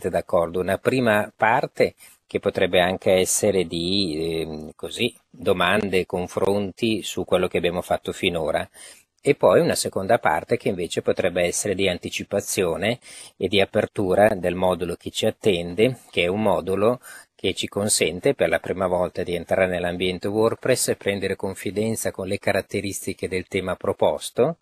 siete d'accordo, una prima parte che potrebbe anche essere di così, domande, confronti su quello che abbiamo fatto finora, e poi una seconda parte che invece potrebbe essere di anticipazione e di apertura del modulo che ci attende, che è un modulo che ci consente per la prima volta di entrare nell'ambiente WordPress e prendere confidenza con le caratteristiche del tema proposto,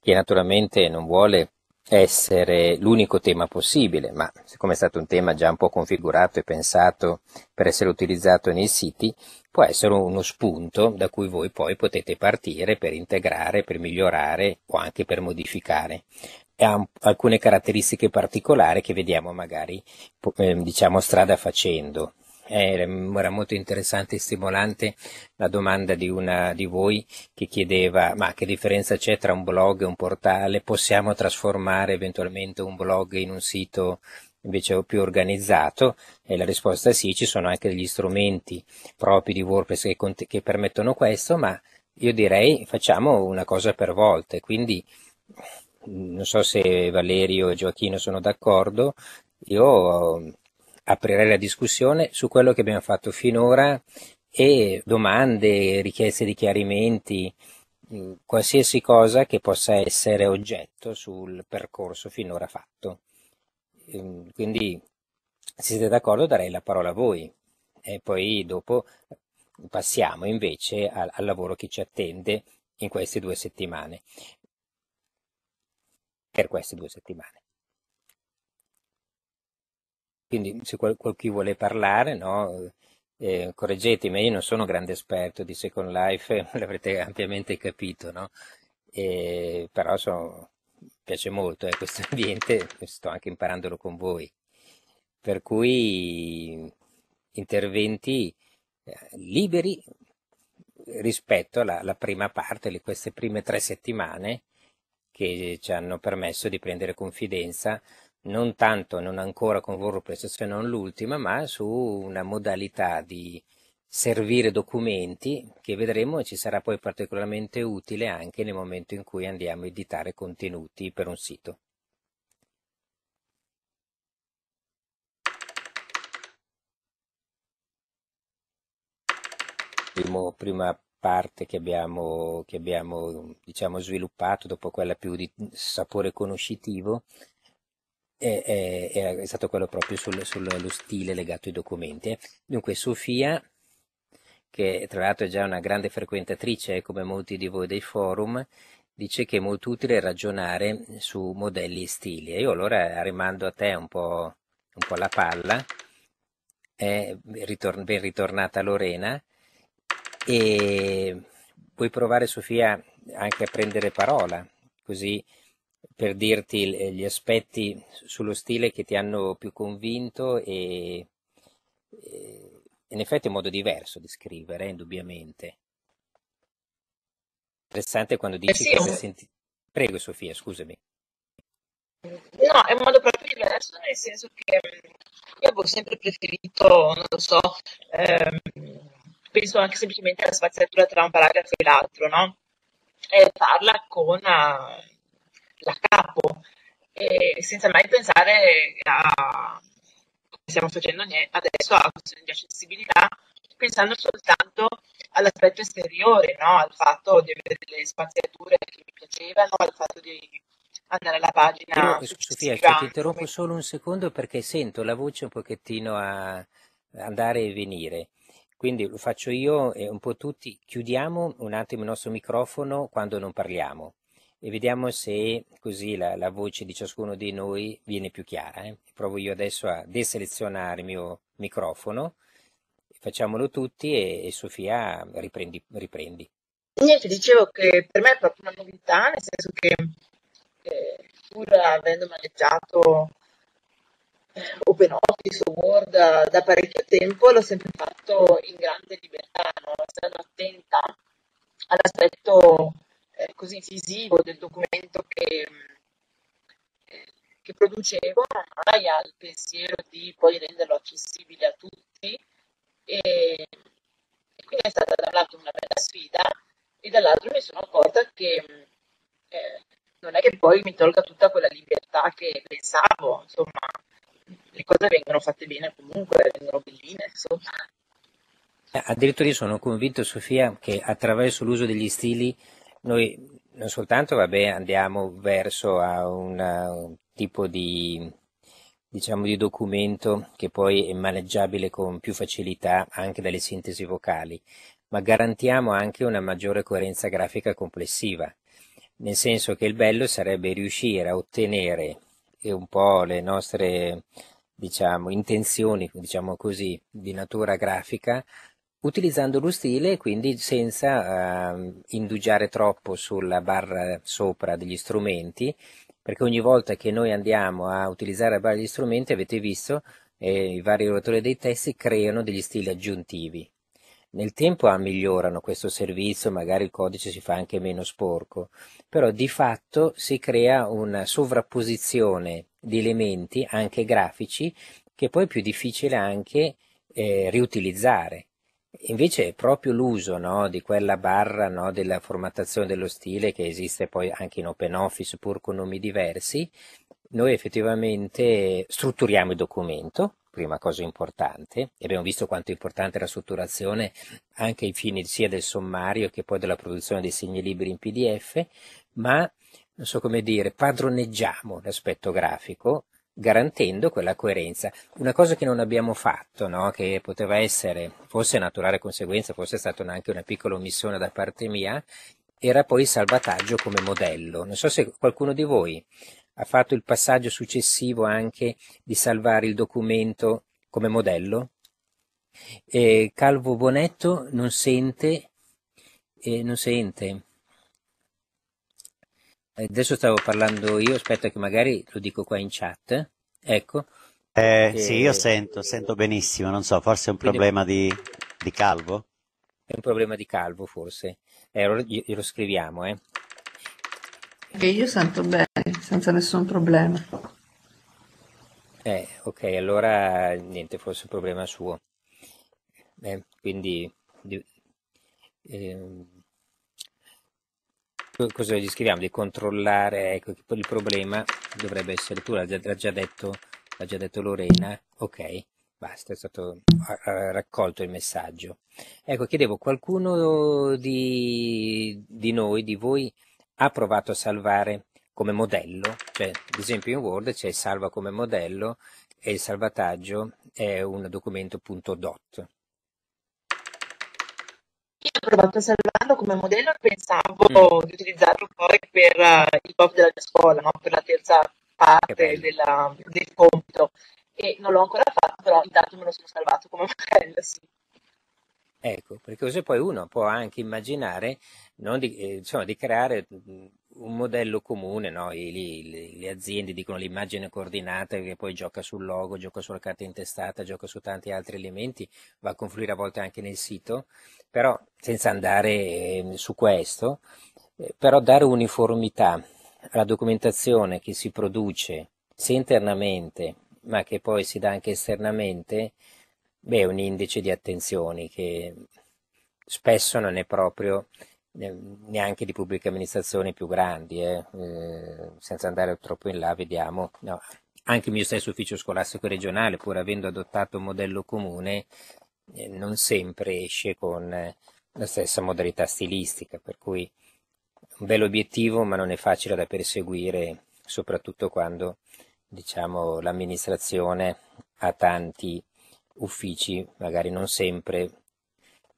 che naturalmente non vuole essere l'unico tema possibile, ma siccome è stato un tema già un po' configurato e pensato per essere utilizzato nei siti, può essere uno spunto da cui voi poi potete partire per integrare, per migliorare o anche per modificare. E ha alcune caratteristiche particolari che vediamo magari, diciamo, strada facendo. Era molto interessante e stimolante la domanda di una di voi che chiedeva: ma che differenza c'è tra un blog e un portale? Possiamo trasformare eventualmente un blog in un sito invece più organizzato? E la risposta è sì, ci sono anche degli strumenti propri di WordPress che permettono questo, ma io direi facciamo una cosa per volta. Quindi non so se Valerio e Gioacchino sono d'accordo, io aprirei la discussione su quello che abbiamo fatto finora e domande, richieste di chiarimenti, qualsiasi cosa che possa essere oggetto sul percorso finora fatto. Quindi, se siete d'accordo, darei la parola a voi e poi dopo passiamo invece al lavoro che ci attende in queste 2 settimane. Per queste 2 settimane. Quindi se chi vuole parlare, no? Correggetemi, io non sono grande esperto di Second Life, l'avrete ampiamente capito, no? Però mi piace molto questo ambiente, sto anche imparandolo con voi. Per cui interventi liberi rispetto alla prima parte di queste prime 3 settimane che ci hanno permesso di prendere confidenza non tanto, non ancora con WordPress, se non l'ultima, ma su una modalità di servire documenti che vedremo ci sarà poi particolarmente utile anche nel momento in cui andiamo a editare contenuti per un sito. Prima parte che abbiamo diciamo, sviluppato dopo quella più di sapore conoscitivo, è stato quello proprio sullo stile legato ai documenti. Dunque Sofia, che tra l'altro è già una grande frequentatrice come molti di voi dei forum, dice che è molto utile ragionare su modelli e stili. Io allora rimando a te un po' la palla, ben ritornata Lorena, e puoi provare Sofia anche a prendere parola così per dirti gli aspetti sullo stile che ti hanno più convinto, e in effetti è un modo diverso di scrivere, indubbiamente. Interessante quando dici sì, che senti... Prego Sofia, scusami. No, è un modo proprio diverso, nel senso che io avevo sempre preferito, non lo so, penso anche semplicemente alla spaziatura tra un paragrafo e l'altro, no? Parla con... la capo, senza mai pensare a come stiamo facendo adesso, a questioni di accessibilità, pensando soltanto all'aspetto esteriore, no? Al fatto di avere delle spaziature che mi piacevano, al fatto di andare alla pagina. Sofia, ti interrompo solo un secondo perché sento la voce un pochettino a andare e venire. Quindi lo faccio io e un po' tutti. Chiudiamo un attimo il nostro microfono quando non parliamo. E vediamo se così la voce di ciascuno di noi viene più chiara. Provo io adesso a deselezionare il mio microfono, facciamolo tutti e Sofia riprendi. Niente, dicevo che per me è proprio una novità, nel senso che pur avendo maneggiato OpenOffice o Word da parecchio tempo, l'ho sempre fatto in grande libertà, no? Stando attenta all'aspetto così visivo del documento che producevo, mai al pensiero di poi renderlo accessibile a tutti, e quindi è stata da un lato una bella sfida e dall'altro mi sono accorta che non è che poi mi tolga tutta quella libertà che pensavo, insomma le cose vengono fatte bene comunque, vengono belline, insomma. Addirittura io sono convinto, Sofia, che attraverso l'uso degli stili noi non soltanto, vabbè, andiamo verso a un tipo di, diciamo, di documento che poi è maneggiabile con più facilità anche dalle sintesi vocali, ma garantiamo anche una maggiore coerenza grafica complessiva, nel senso che il bello sarebbe riuscire a ottenere un po' le nostre, diciamo, intenzioni, diciamo così, di natura grafica, utilizzando lo stile, quindi senza indugiare troppo sulla barra sopra degli strumenti, perché ogni volta che noi andiamo a utilizzare la barra degli strumenti, avete visto, i vari oratori dei testi creano degli stili aggiuntivi. Nel tempo migliorano questo servizio, magari il codice si fa anche meno sporco, però di fatto si crea una sovrapposizione di elementi, anche grafici, che poi è più difficile anche riutilizzare. Invece è proprio l'uso, no, di quella barra, no, della formattazione dello stile, che esiste poi anche in OpenOffice pur con nomi diversi, noi effettivamente strutturiamo il documento. Prima cosa importante, e abbiamo visto quanto è importante la strutturazione anche ai fini sia del sommario che poi della produzione dei segni liberi in PDF, ma non so come dire, padroneggiamo l'aspetto grafico garantendo quella coerenza. Una cosa che non abbiamo fatto, no? Che poteva essere, forse naturale conseguenza, forse è stata anche una piccola omissione da parte mia, era poi il salvataggio come modello. Non so se qualcuno di voi ha fatto il passaggio successivo anche di salvare il documento come modello. Calvo Bonetto non sente, non sente. Adesso stavo parlando io, aspetta che magari lo dico qua in chat, ecco. Sì, io sento benissimo, non so, forse è un problema di Calvo? È un problema di Calvo forse, lo scriviamo, eh. Che io sento bene, senza nessun problema. Ok, allora niente, forse è un problema suo. Quindi, cosa gli scriviamo? Di controllare, ecco, il problema dovrebbe essere tu, l'ha già detto Lorena. Ok, basta, è stato raccolto il messaggio. Ecco, chiedevo, qualcuno di noi, di voi, ha provato a salvare come modello, cioè ad esempio in Word c'è salva come modello e il salvataggio è un documento.dot. Io ho provato a salvarlo come modello e pensavo di utilizzarlo poi per il POF della mia scuola, no? Per la terza parte del compito, e non l'ho ancora fatto, però intanto me lo sono salvato come modello, sì. Ecco, perché così poi uno può anche immaginare, no, di creare un modello comune, no? Le aziende dicono l'immagine coordinata che poi gioca sul logo, gioca sulla carta intestata, gioca su tanti altri elementi, va a confluire a volte anche nel sito, però senza andare su questo, però dare uniformità alla documentazione che si produce sia internamente ma che poi si dà anche esternamente. Beh, è un indice di attenzioni che spesso non è proprio neanche di pubbliche amministrazioni più grandi, senza andare troppo in là, vediamo, no. Anche il mio stesso ufficio scolastico regionale, pur avendo adottato un modello comune, non sempre esce con la stessa modalità stilistica, per cui un bello obiettivo ma non è facile da perseguire, soprattutto quando, diciamo, l'amministrazione ha tanti uffici magari non sempre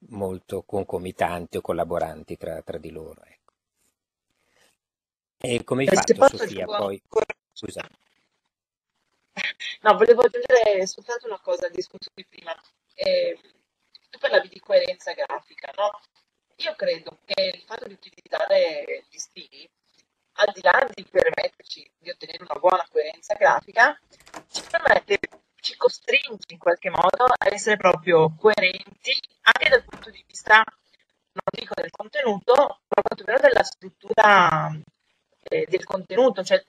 molto concomitanti o collaboranti tra di loro, ecco. E come hai fatto, Sofia, poi? Scusa. No, volevo aggiungere soltanto una cosa al discorso di prima. Tu parlavi di coerenza grafica, no? Io credo che il fatto di utilizzare gli stili, al di là di permetterci di ottenere una buona coerenza grafica, ci permette, ci costringe in qualche modo a essere proprio coerenti anche dal punto di vista, non dico del contenuto, ma quantomeno della struttura del contenuto, cioè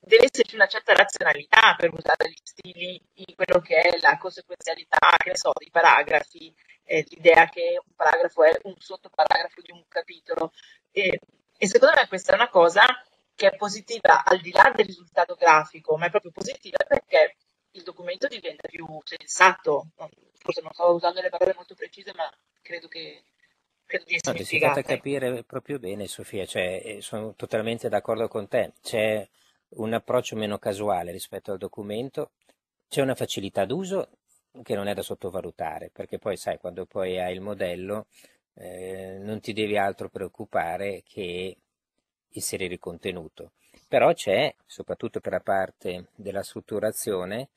deve esserci una certa razionalità per usare gli stili in quello che è la conseguenzialità, che ne so, dei paragrafi, l'idea che un paragrafo è un sottoparagrafo di un capitolo, e secondo me questa è una cosa che è positiva al di là del risultato grafico, ma è proprio positiva perché il documento diventa più sensato. Forse non sto usando le parole molto precise, ma credo di essere spiegato. No, ti sei fatta capire proprio bene, Sofia, cioè, sono totalmente d'accordo con te. C'è un approccio meno casuale rispetto al documento, c'è una facilità d'uso che non è da sottovalutare, perché poi sai, quando poi hai il modello non ti devi altro preoccupare che inserire il contenuto. Però c'è, soprattutto per la parte della strutturazione,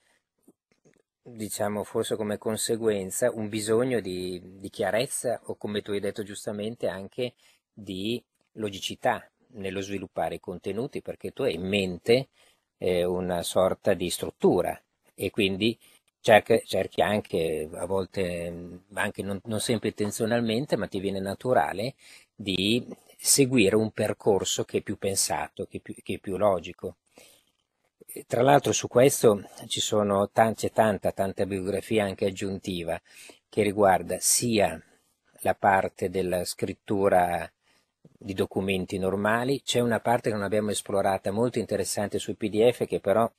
diciamo forse come conseguenza, un bisogno di chiarezza, o come tu hai detto giustamente anche di logicità nello sviluppare i contenuti, perché tu hai in mente una sorta di struttura e quindi cerchi anche, a volte anche non sempre intenzionalmente, ma ti viene naturale, di seguire un percorso che è più pensato, che è più logico. Tra l'altro su questo c'è tanta bibliografia anche aggiuntiva che riguarda sia la parte della scrittura di documenti normali, c'è una parte che non abbiamo esplorata molto interessante sul PDF, che però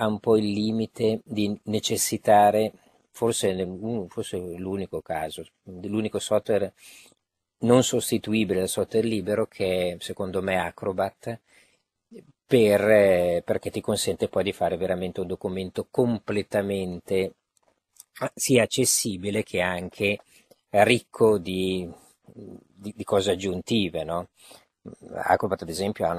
ha un po' il limite di necessitare, forse l'unico caso, l'unico software non sostituibile dal software libero, che secondo me è Acrobat, perché ti consente poi di fare veramente un documento completamente sia accessibile che anche ricco di cose aggiuntive, no? Acrobat ad esempio ha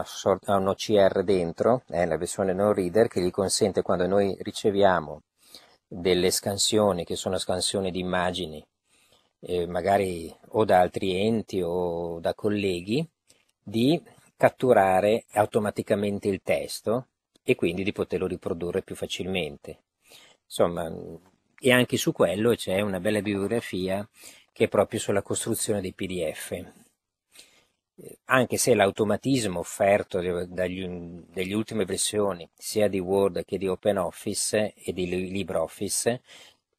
un OCR dentro, è la versione non reader, che gli consente, quando noi riceviamo delle scansioni, che sono scansioni di immagini, magari o da altri enti o da colleghi, di catturare automaticamente il testo e quindi di poterlo riprodurre più facilmente. Insomma, e anche su quello c'è una bella bibliografia che è proprio sulla costruzione dei PDF, anche se l'automatismo offerto dagli ultime versioni sia di Word che di OpenOffice e di LibreOffice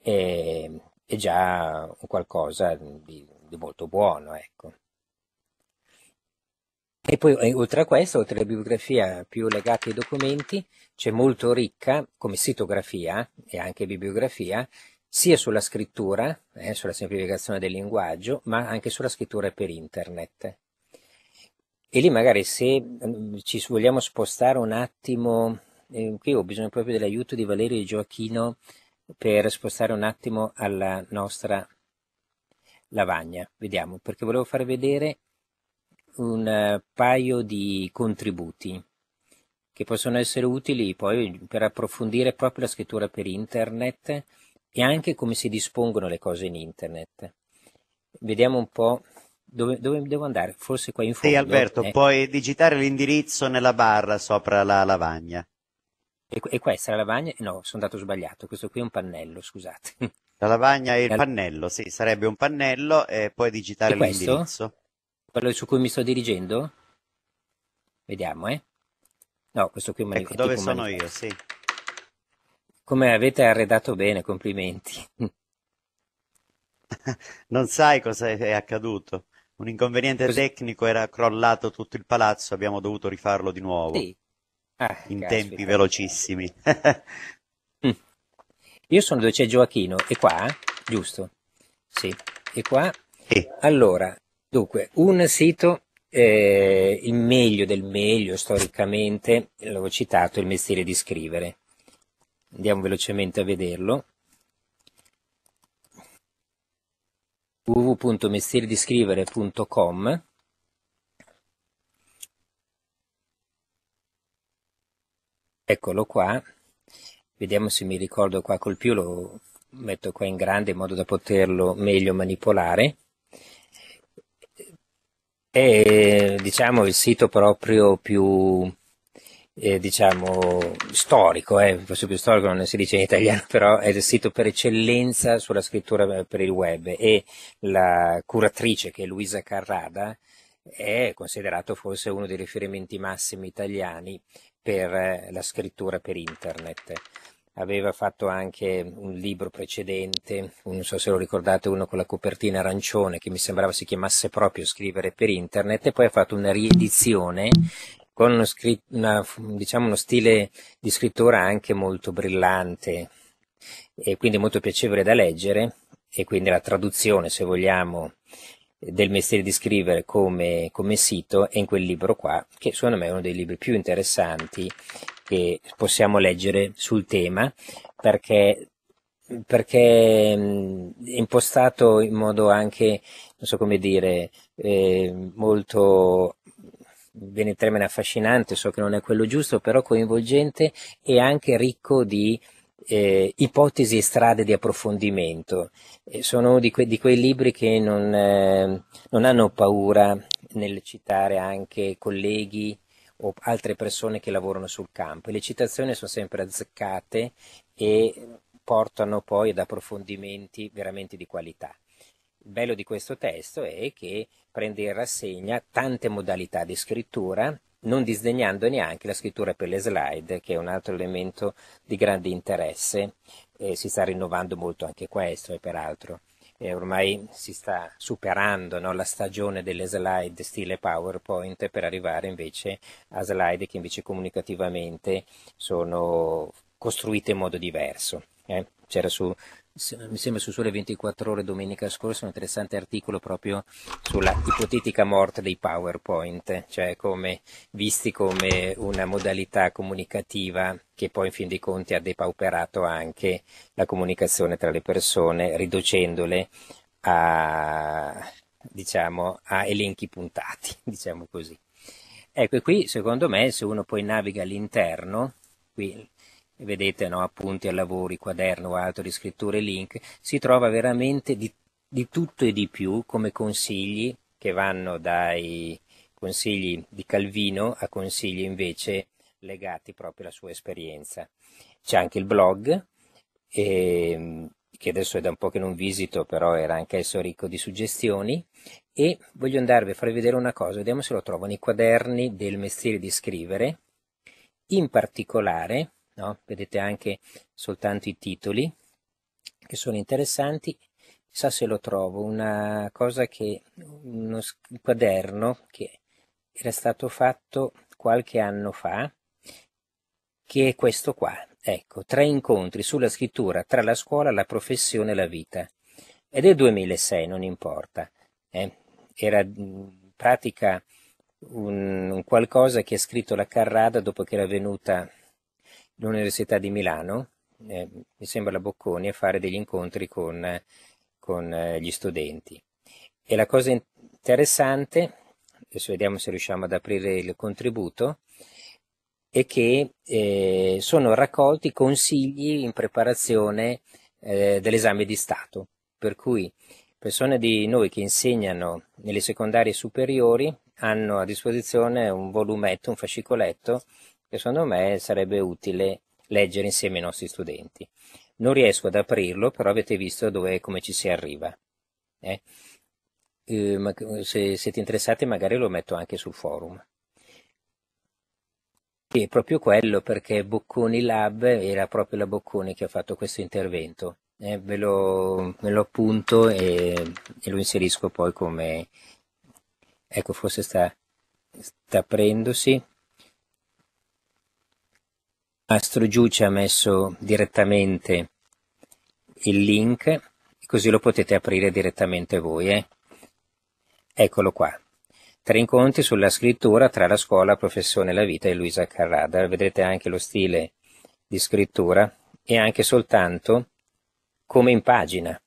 è già qualcosa di molto buono, ecco. E poi oltre a questo, oltre alla bibliografia più legata ai documenti, c'è molto ricca come sitografia e anche bibliografia, sia sulla scrittura, sulla semplificazione del linguaggio, ma anche sulla scrittura per internet. E lì magari, se ci vogliamo spostare un attimo, qui ho bisogno proprio dell'aiuto di Valerio e Gioacchino per spostare un attimo alla nostra lavagna. Vediamo, perché volevo far vedere un paio di contributi che possono essere utili poi per approfondire proprio la scrittura per internet e anche come si dispongono le cose in internet. Vediamo un po'. Dove devo andare? Forse qua in fondo. Sì, Alberto, puoi digitare l'indirizzo nella barra sopra la lavagna. E questa è la lavagna? No, sono andato sbagliato, questo qui è un pannello, scusate. La lavagna è il pannello, sì, sarebbe un pannello, e puoi digitare l'indirizzo. Quello su cui mi sto dirigendo? Vediamo, No, questo qui è un manifesto. Ecco, dove sono io, sì. Come avete arredato bene, complimenti. Non sai cosa è accaduto. Un inconveniente tecnico, era crollato tutto il palazzo, abbiamo dovuto rifarlo di nuovo, sì. In tempi velocissimi. Io sono dove c'è Gioacchino, e qua, giusto? Sì, e qua. Sì. Allora, dunque, un sito, il meglio del meglio storicamente, l'avevo citato, il mestiere di scrivere. Andiamo velocemente a vederlo. www.mestierediscrivere.com. Eccolo qua, vediamo se mi ricordo qua col più, lo metto qua in grande in modo da poterlo meglio manipolare. È, diciamo, il sito proprio più, diciamo, storico, forse più storico non si dice in italiano, però è il sito per eccellenza sulla scrittura per il web, e la curatrice, che è Luisa Carrada, è considerato forse uno dei riferimenti massimi italiani per la scrittura per internet. Aveva fatto anche un libro precedente, non so se lo ricordate, uno con la copertina arancione, che mi sembrava si chiamasse proprio Scrivere per internet, e poi ha fatto una riedizione con uno stile di scrittura anche molto brillante e quindi molto piacevole da leggere, e quindi la traduzione, se vogliamo, del mestiere di scrivere come sito è in quel libro qua, che secondo me è uno dei libri più interessanti che possiamo leggere sul tema, perché è impostato in modo anche, non so come dire, molto, bene il termine affascinante, so che non è quello giusto, però coinvolgente e anche ricco di ipotesi e strade di approfondimento. Sono di quei libri che non hanno paura nel citare anche colleghi o altre persone che lavorano sul campo, e le citazioni sono sempre azzeccate e portano poi ad approfondimenti veramente di qualità. Il bello di questo testo è che prende in rassegna tante modalità di scrittura, non disdegnando neanche la scrittura per le slide, che è un altro elemento di grande interesse, e si sta rinnovando molto anche questo, e peraltro ormai si sta superando, no, la stagione delle slide stile PowerPoint, per arrivare invece a slide che invece comunicativamente sono costruite in modo diverso. C'era mi sembra su Sole 24 ore domenica scorsa un interessante articolo proprio sulla ipotetica morte dei PowerPoint, cioè come visti come una modalità comunicativa che poi in fin dei conti ha depauperato anche la comunicazione tra le persone, riducendole a, diciamo, a elenchi puntati, diciamo così. Ecco, e qui secondo me, se uno poi naviga all'interno, qui vedete, no, appunti a lavori, quaderno o altro di scrittura e link, si trova veramente di tutto e di più, come consigli che vanno dai consigli di Calvino a consigli invece legati proprio alla sua esperienza. C'è anche il blog, che adesso è da un po' che non visito, però era anche esso ricco di suggestioni, e voglio andarvi a far vedere una cosa, vediamo se lo trovo nei quaderni del mestiere di scrivere, in particolare. No? Vedete anche soltanto i titoli che sono interessanti. Chissà se lo trovo, una cosa che uno quaderno che era stato fatto qualche anno fa, che è questo qua, ecco, 3 incontri sulla scrittura tra la scuola, la professione e la vita, ed è del 2006, non importa, era in pratica un qualcosa che ha scritto la Carrada dopo che era venuta l'Università di Milano, mi sembra la Bocconi, a fare degli incontri con gli studenti. E la cosa interessante, adesso vediamo se riusciamo ad aprire il contributo, è che sono raccolti consigli in preparazione dell'esame di Stato, per cui persone di noi che insegnano nelle secondarie superiori hanno a disposizione un volumetto, un fascicoletto, che secondo me sarebbe utile leggere insieme ai nostri studenti. Non riesco ad aprirlo, però avete visto come ci si arriva. Ma se siete interessati magari lo metto anche sul forum. E proprio quello, perché Bocconi Lab era proprio la Bocconi che ha fatto questo intervento. Ve lo appunto e lo inserisco poi come... Ecco, forse sta aprendosi. Mastro Giù ci ha messo direttamente il link, così lo potete aprire direttamente voi. Eccolo qua, 3 incontri sulla scrittura tra la scuola, professione e la vita, e Luisa Carrada. Vedrete anche lo stile di scrittura e anche soltanto come in pagina.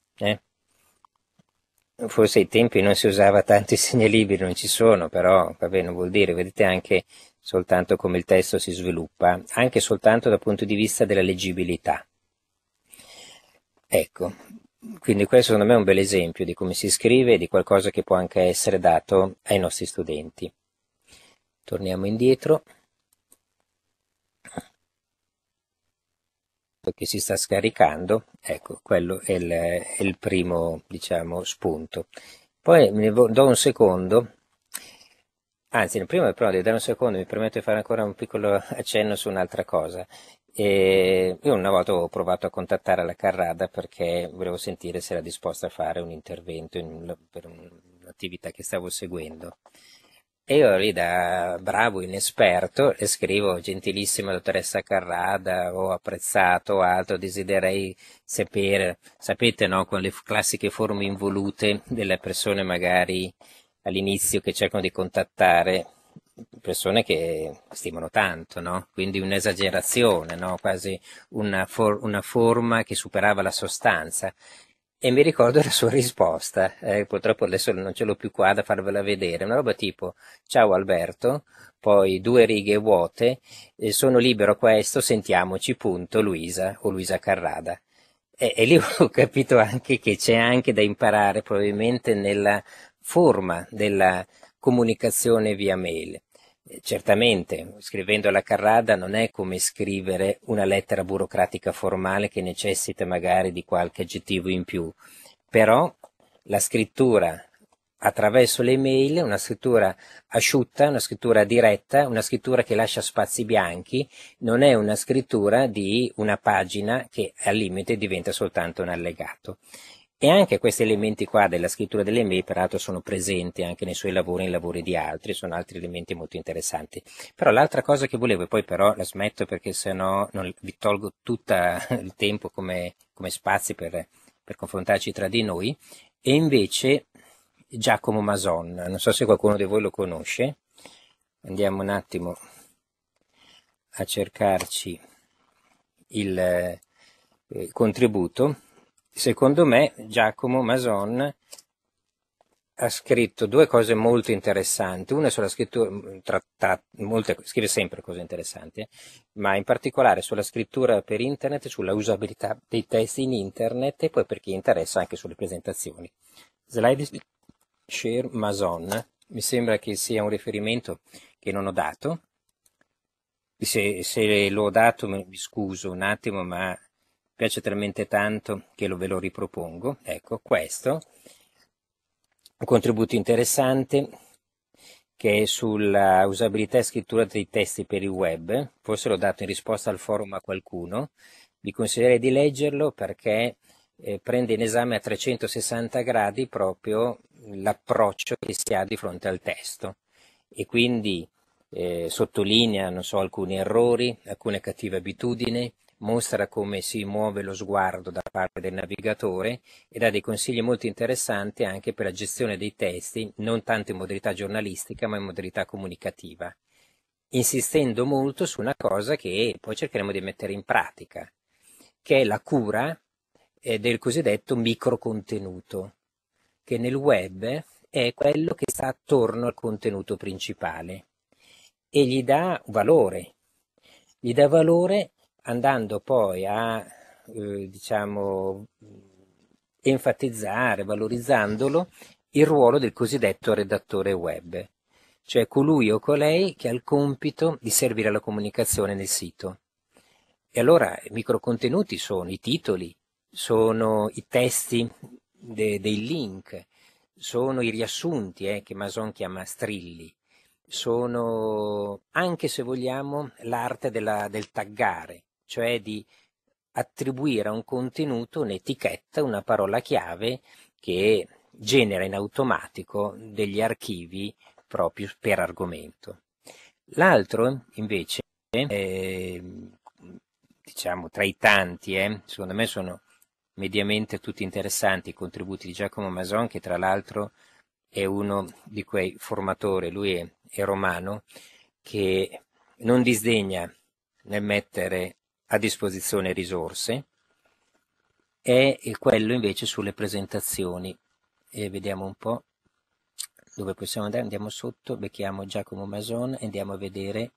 Forse ai tempi non si usava tanti segnalibri, non ci sono, però vabbè, non vuol dire, vedete anche soltanto come il testo si sviluppa, anche soltanto dal punto di vista della leggibilità. Ecco, quindi questo secondo me è un bel esempio di come si scrive e di qualcosa che può anche essere dato ai nostri studenti. Torniamo indietro, che si sta scaricando. Ecco, quello è il primo, diciamo, spunto. Poi ne do un secondo. Anzi, prima di dare un secondo mi permetto di fare ancora un piccolo accenno su un'altra cosa. Io una volta ho provato a contattare la Carrada perché volevo sentire se era disposta a fare un intervento per un'attività che stavo seguendo. E io lì, da bravo inesperto, le scrivo: gentilissima dottoressa Carrada, ho apprezzato, altro, desiderei sapere, sapete, no, con le classiche forme involute delle persone magari all'inizio che cercano di contattare persone che stimano tanto, no? Quindi un'esagerazione, no? Quasi una forma che superava la sostanza. E mi ricordo la sua risposta, purtroppo adesso non ce l'ho più qua da farvela vedere, una roba tipo: ciao Alberto, poi due righe vuote, sono libero questo, sentiamoci, punto, Luisa o Luisa Carrada. E lì ho capito anche che c'è anche da imparare probabilmente nella forma della comunicazione via mail. Certamente scrivendo alla Carrada non è come scrivere una lettera burocratica formale che necessita magari di qualche aggettivo in più, però la scrittura attraverso le mail, una scrittura asciutta, una scrittura diretta, una scrittura che lascia spazi bianchi, non è una scrittura di una pagina che al limite diventa soltanto un allegato. E anche questi elementi qua della scrittura delle mail, peraltro, sono presenti anche nei suoi lavori e nei lavori di altri, sono altri elementi molto interessanti. Però l'altra cosa che volevo, e poi però la smetto perché sennò non vi tolgo tutto il tempo come spazi per confrontarci tra di noi, è invece Giacomo Mason. Non so se qualcuno di voi lo conosce, andiamo un attimo a cercarci il contributo. Secondo me Giacomo Mason ha scritto due cose molto interessanti, una sulla scrittura, scrive sempre cose interessanti, ma in particolare sulla scrittura per internet, sulla usabilità dei testi in internet e poi, per chi interessa, anche sulle presentazioni. SlideShare Mason, mi sembra che sia un riferimento che non ho dato, se l'ho dato mi scuso un attimo, ma piace talmente tanto che ve lo ripropongo. Ecco, questo un contributo interessante che è sulla usabilità e scrittura dei testi per il web, forse l'ho dato in risposta al forum a qualcuno. Vi consiglierei di leggerlo perché prende in esame a 360 gradi proprio l'approccio che si ha di fronte al testo e quindi sottolinea, non so, alcuni errori, alcune cattive abitudini, mostra come si muove lo sguardo da parte del navigatore e dà dei consigli molto interessanti anche per la gestione dei testi, non tanto in modalità giornalistica ma in modalità comunicativa, insistendo molto su una cosa che poi cercheremo di mettere in pratica, che è la cura del cosiddetto microcontenuto, che nel web è quello che sta attorno al contenuto principale e gli dà valore andando poi a diciamo enfatizzare, valorizzandolo, il ruolo del cosiddetto redattore web, cioè colui o colei che ha il compito di servire alla comunicazione nel sito. E allora i microcontenuti sono i titoli, sono i testi dei link, sono i riassunti che Mason chiama strilli, sono anche, se vogliamo, l'arte del taggare, cioè di attribuire a un contenuto un'etichetta, una parola chiave che genera in automatico degli archivi proprio per argomento. L'altro invece, diciamo tra i tanti, secondo me sono mediamente tutti interessanti i contributi di Giacomo Mason, che tra l'altro è uno di quei formatori, lui è romano, che non disdegna nel mettere a disposizione risorse, è quello invece sulle presentazioni. E vediamo un po' dove possiamo andare, andiamo sotto, becchiamo Giacomo Mason e andiamo a vedere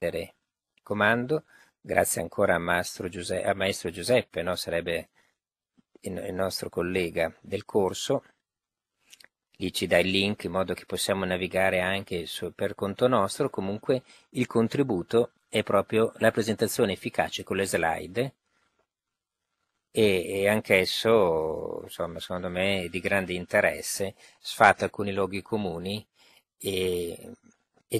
il comando. Grazie ancora a Maestro Giuseppe, no? Sarebbe il nostro collega del corso, lì ci dà il link in modo che possiamo navigare anche per conto nostro. Comunque il contributo è proprio la presentazione efficace con le slide e anch'esso, insomma, secondo me è di grande interesse, sfatta alcuni luoghi comuni e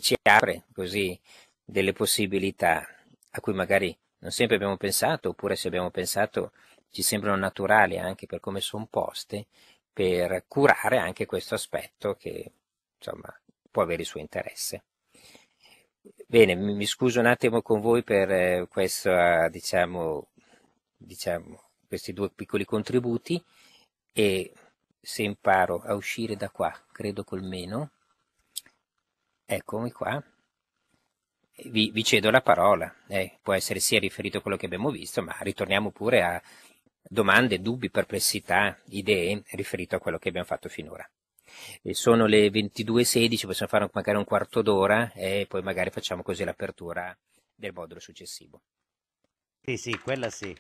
ci apre così delle possibilità a cui magari non sempre abbiamo pensato, oppure se abbiamo pensato ci sembrano naturali anche per come sono poste, per curare anche questo aspetto che insomma può avere il suo interesse. Bene, mi scuso un attimo con voi per questa, diciamo, questi due piccoli contributi, e se imparo a uscire da qua, credo col meno, eccomi qua, vi cedo la parola, può essere sia riferito a quello che abbiamo visto, ma ritorniamo pure a domande, dubbi, perplessità, idee riferito a quello che abbiamo fatto finora. Sono le 22:16, possiamo fare magari un quarto d'ora e poi magari facciamo così l'apertura del modulo successivo. Sì, sì, quella sì.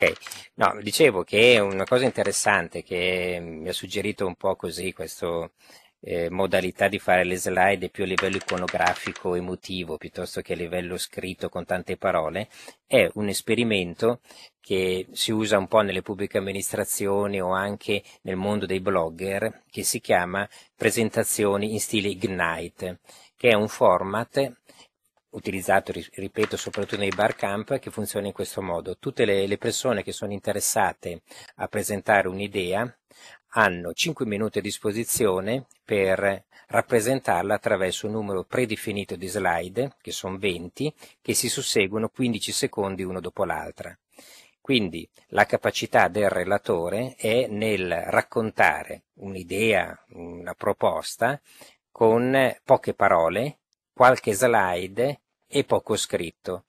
Ok, no, dicevo che è una cosa interessante che mi ha suggerito un po' così questo... modalità di fare le slide più a livello iconografico, emotivo, piuttosto che a livello scritto con tante parole, è un esperimento che si usa un po' nelle pubbliche amministrazioni o anche nel mondo dei blogger, che si chiama presentazioni in stile Ignite, che è un format utilizzato, ripeto, soprattutto nei bar camp, che funziona in questo modo. Tutte le persone che sono interessate a presentare un'idea hanno 5 minuti a disposizione per rappresentarla attraverso un numero predefinito di slide, che sono 20, che si susseguono 15 secondi uno dopo l'altra. Quindi la capacità del relatore è nel raccontare un'idea, una proposta, con poche parole, qualche slide e poco scritto,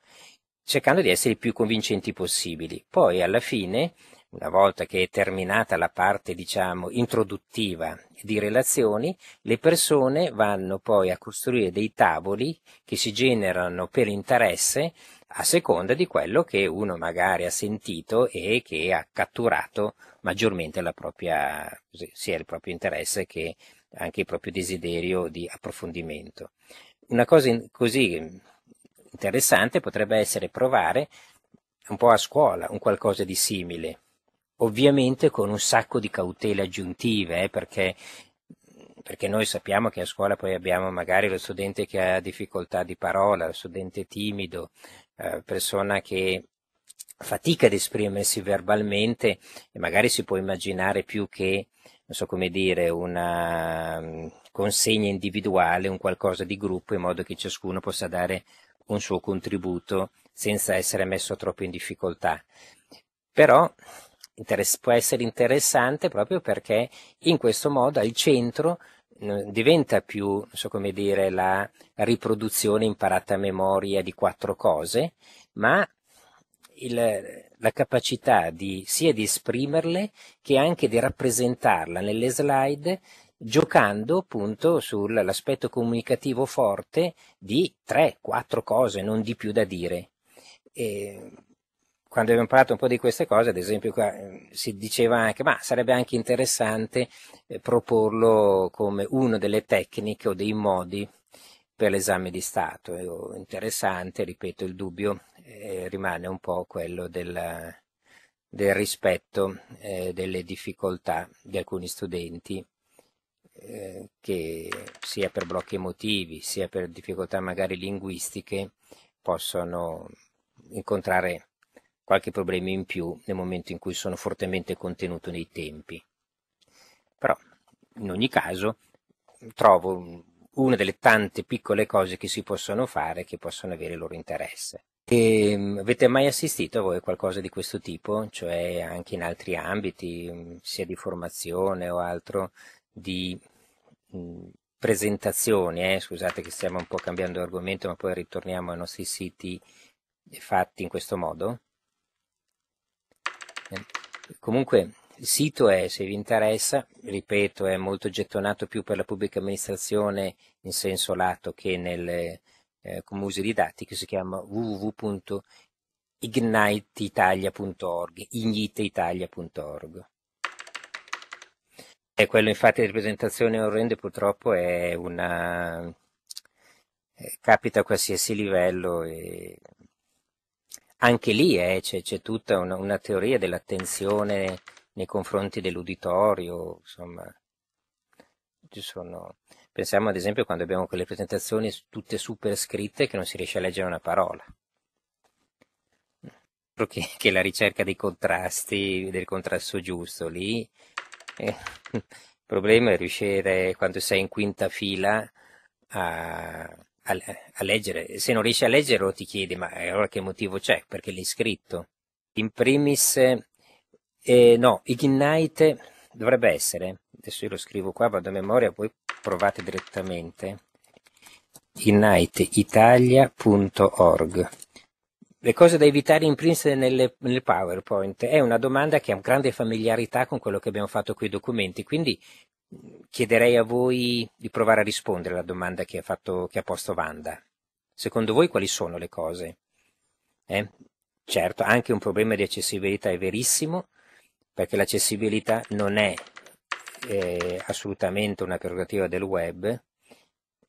cercando di essere i più convincenti possibili. Poi alla fine, una volta che è terminata la parte, diciamo, introduttiva di relazioni, le persone vanno poi a costruire dei tavoli che si generano per interesse a seconda di quello che uno magari ha sentito e che ha catturato maggiormente la propria, sia il proprio interesse che anche il proprio desiderio di approfondimento. Una cosa così interessante potrebbe essere provare un po' a scuola un qualcosa di simile. Ovviamente con un sacco di cautele aggiuntive, perché noi sappiamo che a scuola poi abbiamo magari lo studente che ha difficoltà di parola, lo studente timido, persona che fatica ad esprimersi verbalmente e magari si può immaginare più che, non so come dire, una consegna individuale, un qualcosa di gruppo, in modo che ciascuno possa dare un suo contributo senza essere messo troppo in difficoltà. Però può essere interessante proprio perché in questo modo al centro diventa più, non so come dire, la riproduzione imparata a memoria di 4 cose, ma la capacità sia di esprimerle che anche di rappresentarla nelle slide, giocando appunto sull'aspetto comunicativo forte di 3-4 cose, non di più da dire. E quando abbiamo parlato un po' di queste cose, ad esempio qua si diceva anche, ma sarebbe anche interessante proporlo come una delle tecniche o dei modi per l'esame di Stato. È interessante, ripeto, il dubbio rimane un po' quello del rispetto delle difficoltà di alcuni studenti, che sia per blocchi emotivi, sia per difficoltà magari linguistiche, possono incontrare qualche problema in più nel momento in cui sono fortemente contenuto nei tempi. Però in ogni caso trovo una delle tante piccole cose che si possono fare, che possono avere il loro interesse. E avete mai assistito voi a qualcosa di questo tipo? Cioè anche in altri ambiti, sia di formazione o altro, di presentazioni, scusate che stiamo un po' cambiando argomento, ma poi ritorniamo ai nostri siti fatti in questo modo? Comunque il sito è, se vi interessa, ripeto, è molto gettonato più per la pubblica amministrazione in senso lato che nel come usi didattico, si chiama www.igniteitalia.org, igniteitalia.org. E quello infatti di presentazioni orrende purtroppo è capita a qualsiasi livello, e anche lì c'è tutta una teoria dell'attenzione nei confronti dell'uditorio, insomma, pensiamo ad esempio quando abbiamo quelle presentazioni tutte super scritte che non si riesce a leggere una parola. altro che la ricerca dei contrasti, del contrasto giusto. Lì il problema è riuscire, quando sei in quinta fila, a leggere. Se non riesci a leggerlo ti chiedi, ma allora che motivo c'è? Perché l'hai scritto? In primis, no, Ignite dovrebbe essere, adesso io lo scrivo qua, vado a memoria, poi provate direttamente, igniteitalia.org. Le cose da evitare in primis nel PowerPoint è una domanda che ha grande familiarità con quello che abbiamo fatto con i documenti, quindi chiederei a voi di provare a rispondere alla domanda che ha posto Wanda. Secondo voi quali sono le cose? Certo, anche un problema di accessibilità, è verissimo, perché l'accessibilità non è assolutamente una prerogativa del web.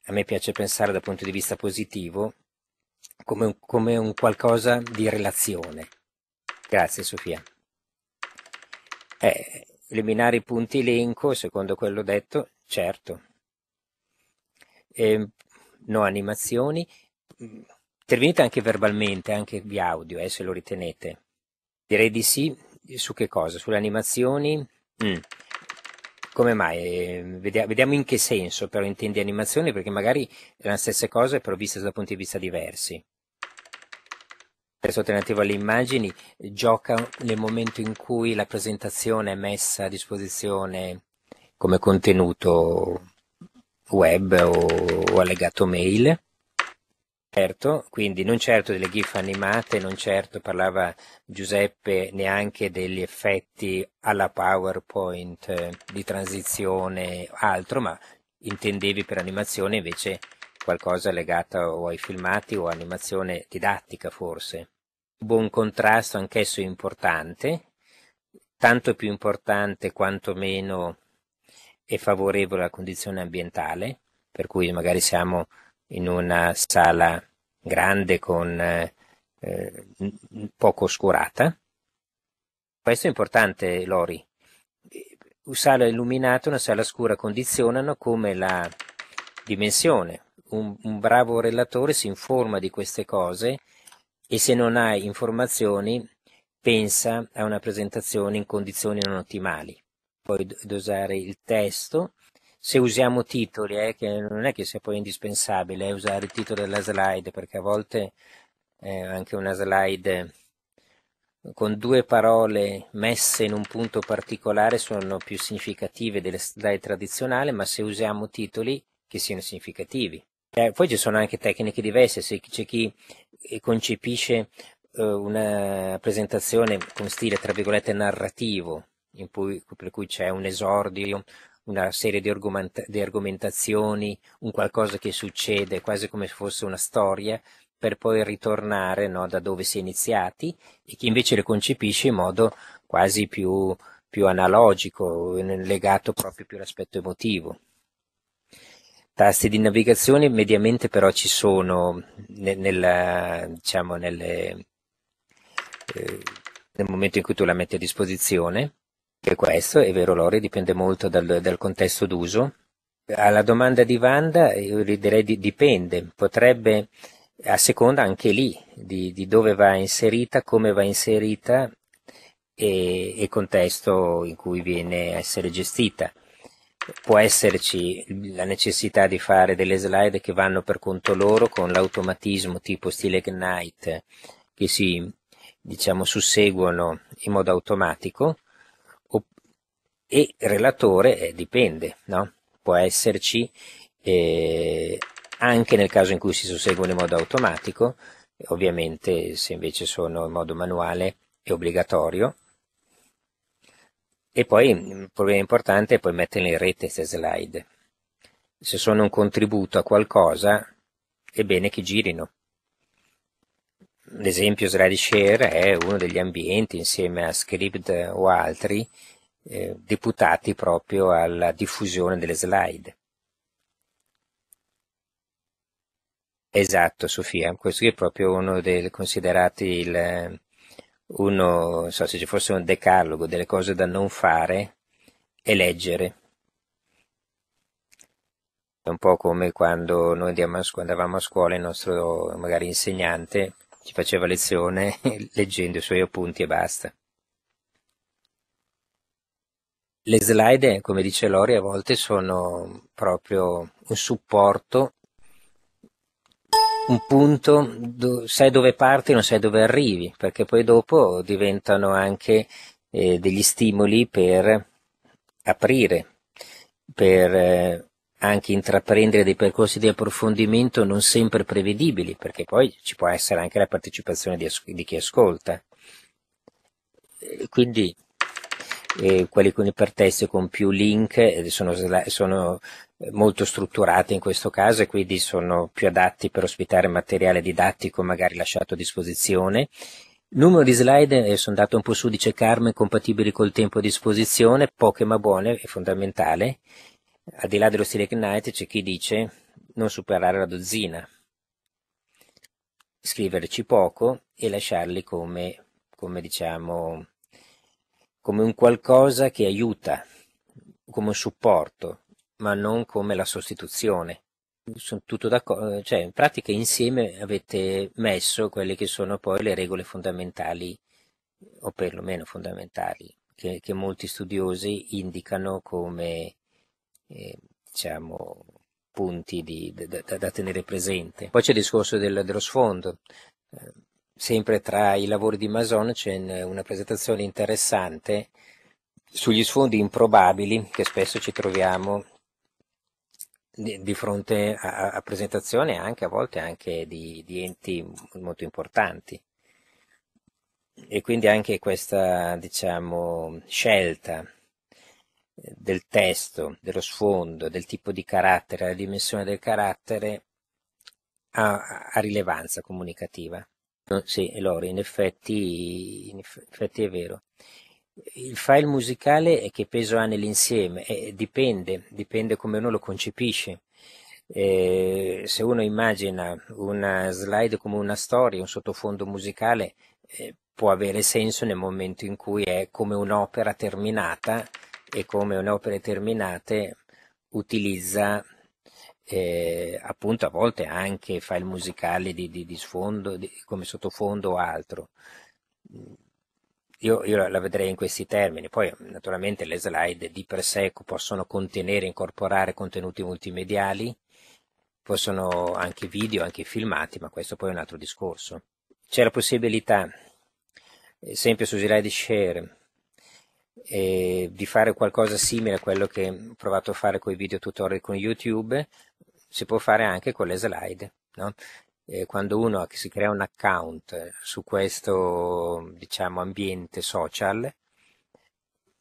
A me piace pensare dal punto di vista positivo, come un qualcosa di relazione. Grazie Sofia. Eliminare i punti elenco, secondo quello detto, certo. No animazioni. Intervenite anche verbalmente, anche via audio, se lo ritenete. Direi di sì. Su che cosa? Sulle animazioni? Come mai? Vediamo in che senso però intendi animazioni, perché magari la stessa cosa però vista da punti di vista diversi. Terza alternativa alle immagini, gioca nel momento in cui la presentazione è messa a disposizione come contenuto web o allegato mail. Certo, quindi non certo delle GIF animate, non certo, parlava Giuseppe, neanche degli effetti alla PowerPoint di transizione o altro, ma intendevi per animazione invece qualcosa legata o ai filmati o animazione didattica forse. Buon contrasto, anch'esso importante, tanto più importante quanto meno è favorevole alla condizione ambientale, per cui magari siamo in una sala grande con poco oscurata. Questo è importante, Lori. Sala illuminata e una sala scura condizionano come la dimensione. Un bravo relatore si informa di queste cose e se non ha informazioni pensa a una presentazione in condizioni non ottimali. Poi dosare il testo. Se usiamo titoli, che non è che sia poi indispensabile usare il titolo della slide, perché a volte anche una slide con due parole messe in un punto particolare sono più significative delle slide tradizionali, ma se usiamo titoli che siano significativi. Poi ci sono anche tecniche diverse, se c'è chi concepisce una presentazione con stile tra virgolette narrativo, per cui c'è un esordio, una serie di argomentazioni, un qualcosa che succede quasi come se fosse una storia, per poi ritornare da dove si è iniziati, e chi invece le concepisce in modo quasi più analogico, legato proprio più all'aspetto emotivo. Tasti di navigazione mediamente però ci sono nel momento in cui tu la metti a disposizione. Che questo è vero, Lori, dipende molto dal contesto d'uso. Alla domanda di Wanda io direi dipende, potrebbe a seconda anche lì di dove va inserita, come va inserita e contesto in cui viene a essere gestita. Può esserci la necessità di fare delle slide che vanno per conto loro con l'automatismo tipo stile Ignite, che si susseguono in modo automatico. E relatore dipende, può esserci anche nel caso in cui si susseguono in modo automatico, ovviamente se invece sono in modo manuale è obbligatorio. E poi un problema importante è poi metterle in rete queste slide. Se sono un contributo a qualcosa è bene che girino. Ad esempio SlideShare è uno degli ambienti, insieme a Scribd o altri, deputati proprio alla diffusione delle slide. Esatto Sofia, questo è proprio uno dei considerati non so se ci fosse un decalogo delle cose da non fare e leggere. È un po' come quando noi andavamo a scuola, il nostro magari insegnante ci faceva lezione leggendo i suoi appunti e basta. Le slide, come dice Lori, a volte sono proprio un supporto, un punto, sai dove parti, non sai dove arrivi, perché poi dopo diventano anche degli stimoli per aprire, per anche intraprendere dei percorsi di approfondimento non sempre prevedibili, perché poi ci può essere anche la partecipazione di chi ascolta. Quindi quelli con i pertesti con più link sono molto strutturati in questo caso e quindi sono più adatti per ospitare materiale didattico magari lasciato a disposizione. Numero di slide, sono andato un po' su, dice Carmen, compatibili col tempo a disposizione, poche ma buone, è fondamentale. Al di là dello stile Ignite c'è chi dice non superare la dozzina, scriverci poco e lasciarli come diciamo, come un qualcosa che aiuta, come un supporto, ma non come la sostituzione. Sono tutto d'accordo, cioè in pratica insieme avete messo quelle che sono poi le regole fondamentali, o perlomeno fondamentali, che molti studiosi indicano come diciamo punti da tenere presente. Poi c'è il discorso dello sfondo. Sempre tra i lavori di Mason c'è una presentazione interessante sugli sfondi improbabili che spesso ci troviamo di fronte a presentazioni anche a volte anche di enti molto importanti, e quindi anche questa diciamo scelta del testo, dello sfondo, del tipo di carattere, la dimensione del carattere ha rilevanza comunicativa. Sì, Lori, in effetti è vero. Il file musicale è che peso ha nell'insieme? Dipende come uno lo concepisce. Se uno immagina una slide come una storia, un sottofondo musicale, può avere senso nel momento in cui è come un'opera terminata, e come un'opera terminate utilizza appunto a volte anche file musicali di sfondo, come sottofondo o altro. Io la vedrei in questi termini. Poi naturalmente le slide di per sé possono contenere, incorporare contenuti multimediali, possono anche video, anche filmati, ma questo poi è un altro discorso. C'è la possibilità, sempre su SlideShare, di fare qualcosa simile a quello che ho provato a fare con i video tutorial con YouTube. Si può fare anche con le slide, no? Quando uno si crea un account su questo diciamo ambiente social,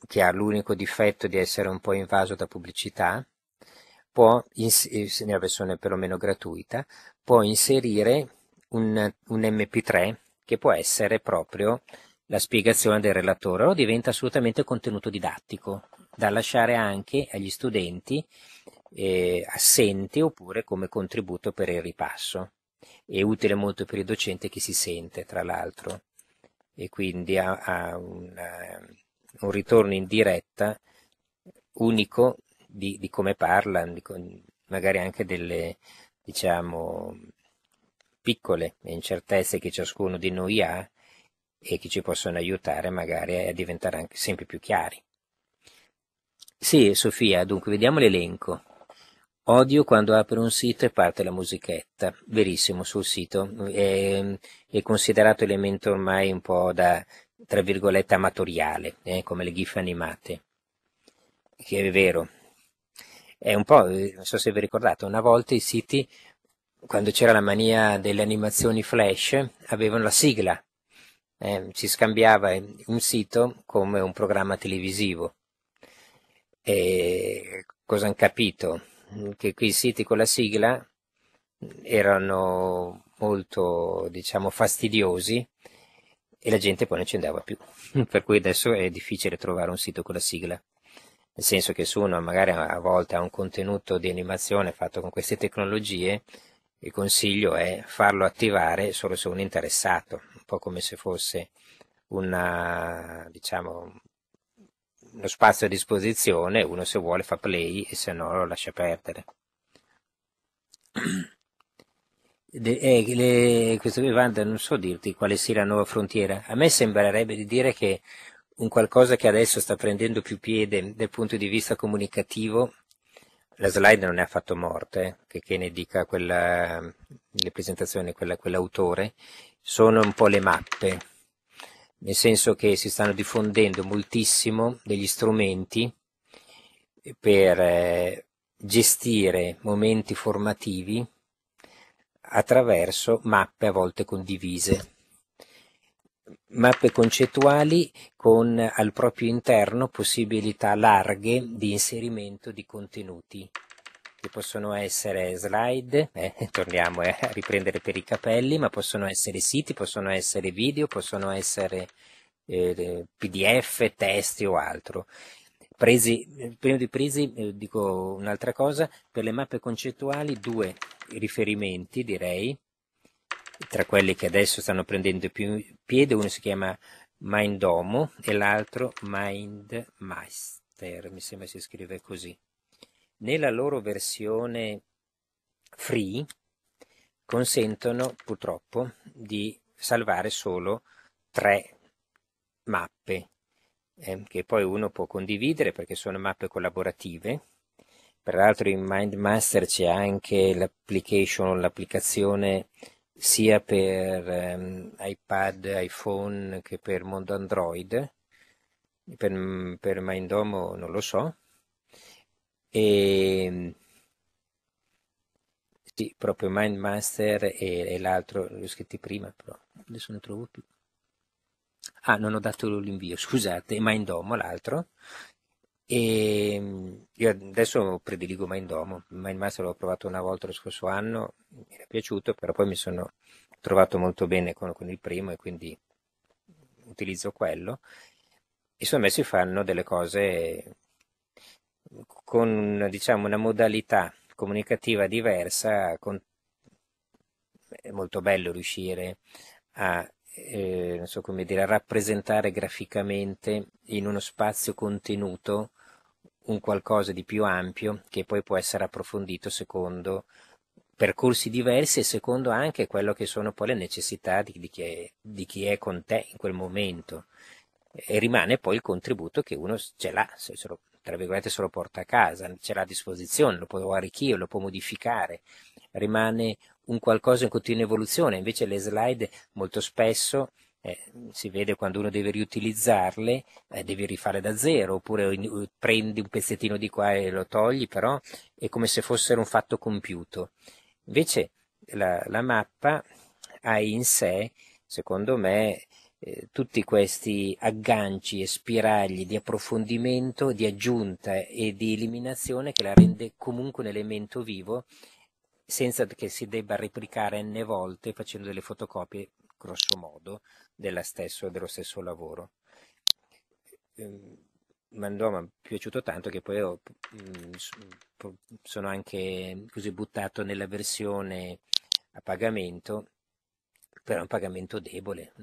che ha l'unico difetto di essere un po' invaso da pubblicità, può, nella versione perlomeno gratuita, può inserire un MP3 che può essere proprio la spiegazione del relatore, o diventa assolutamente contenuto didattico, da lasciare anche agli studenti assenti oppure come contributo per il ripasso. È utile molto per il docente che si sente, tra l'altro, e quindi ha un ritorno in diretta unico di come parla, magari anche delle diciamo piccole incertezze che ciascuno di noi ha, e che ci possono aiutare magari a diventare anche sempre più chiari. Sì, Sofia, dunque vediamo l'elenco. Odio quando apro un sito e parte la musichetta, verissimo, sul sito è considerato elemento ormai un po' da, tra virgolette, amatoriale, come le gif animate, che è vero, è un po', non so se vi ricordate, una volta i siti, quando c'era la mania delle animazioni flash, avevano la sigla. Si scambiava un sito come un programma televisivo, e cosa hanno capito? Che quei siti con la sigla erano molto diciamo fastidiosi e la gente poi non ci andava più, per cui adesso è difficile trovare un sito con la sigla, nel senso che se uno magari a volte ha un contenuto di animazione fatto con queste tecnologie, il consiglio è farlo attivare solo se uno è interessato, un po' come se fosse una, diciamo, uno spazio a disposizione, uno se vuole fa play e se no lo lascia perdere. Questo qui, Wanda, non so dirti quale sia la nuova frontiera. A me sembrerebbe di dire che un qualcosa che adesso sta prendendo più piede dal punto di vista comunicativo, la slide non è affatto morta, che ne dica quella, le presentazioni, quell'autore, sono un po' le mappe, nel senso che si stanno diffondendo moltissimo degli strumenti per gestire momenti formativi attraverso mappe a volte condivise, mappe concettuali con al proprio interno possibilità larghe di inserimento di contenuti che possono essere slide, torniamo a riprendere per i capelli, ma possono essere siti, possono essere video, possono essere PDF, testi o altro. Prima di presi, dico un'altra cosa, per le mappe concettuali due riferimenti direi, tra quelli che adesso stanno prendendo più piede, uno si chiama Mindomo e l'altro MindMaster, mi sembra si scrive così. Nella loro versione free consentono purtroppo di salvare solo 3 mappe, che poi uno può condividere perché sono mappe collaborative. Peraltro in MindMaster c'è anche l'applicazione sia per iPad, iPhone che per mondo Android, per Mindomo non lo so, e sì, proprio MindMaster e l'altro l'ho scritto prima, però adesso non trovo più. Ah, non ho dato l'invio, scusate, Mindomo l'altro. E io adesso prediligo Mindomo, MindMaster l'ho provato una volta lo scorso anno, mi era piaciuto, però poi mi sono trovato molto bene con il primo e quindi utilizzo quello. E secondo me si fanno delle cose con, diciamo, una modalità comunicativa diversa, è molto bello riuscire a non so come dire, a rappresentare graficamente in uno spazio contenuto un qualcosa di più ampio che poi può essere approfondito secondo percorsi diversi e secondo anche quello che sono poi le necessità di chi è con te in quel momento, e rimane poi il contributo che uno ce l'ha, tra virgolette se lo porta a casa, ce l'ha a disposizione, lo può arricchire, lo può modificare, rimane un qualcosa in continua evoluzione. Invece le slide molto spesso si vede quando uno deve riutilizzarle, devi rifare da zero, oppure prendi un pezzettino di qua e lo togli, però è come se fossero un fatto compiuto. Invece la mappa ha in sé, secondo me, tutti questi agganci e spiragli di approfondimento, di aggiunta e di eliminazione che la rende comunque un elemento vivo, senza che si debba replicare n volte facendo delle fotocopie, grosso modo, dello stesso lavoro. Mindomo mi è piaciuto tanto che poi sono anche così buttato nella versione a pagamento, però è un pagamento debole,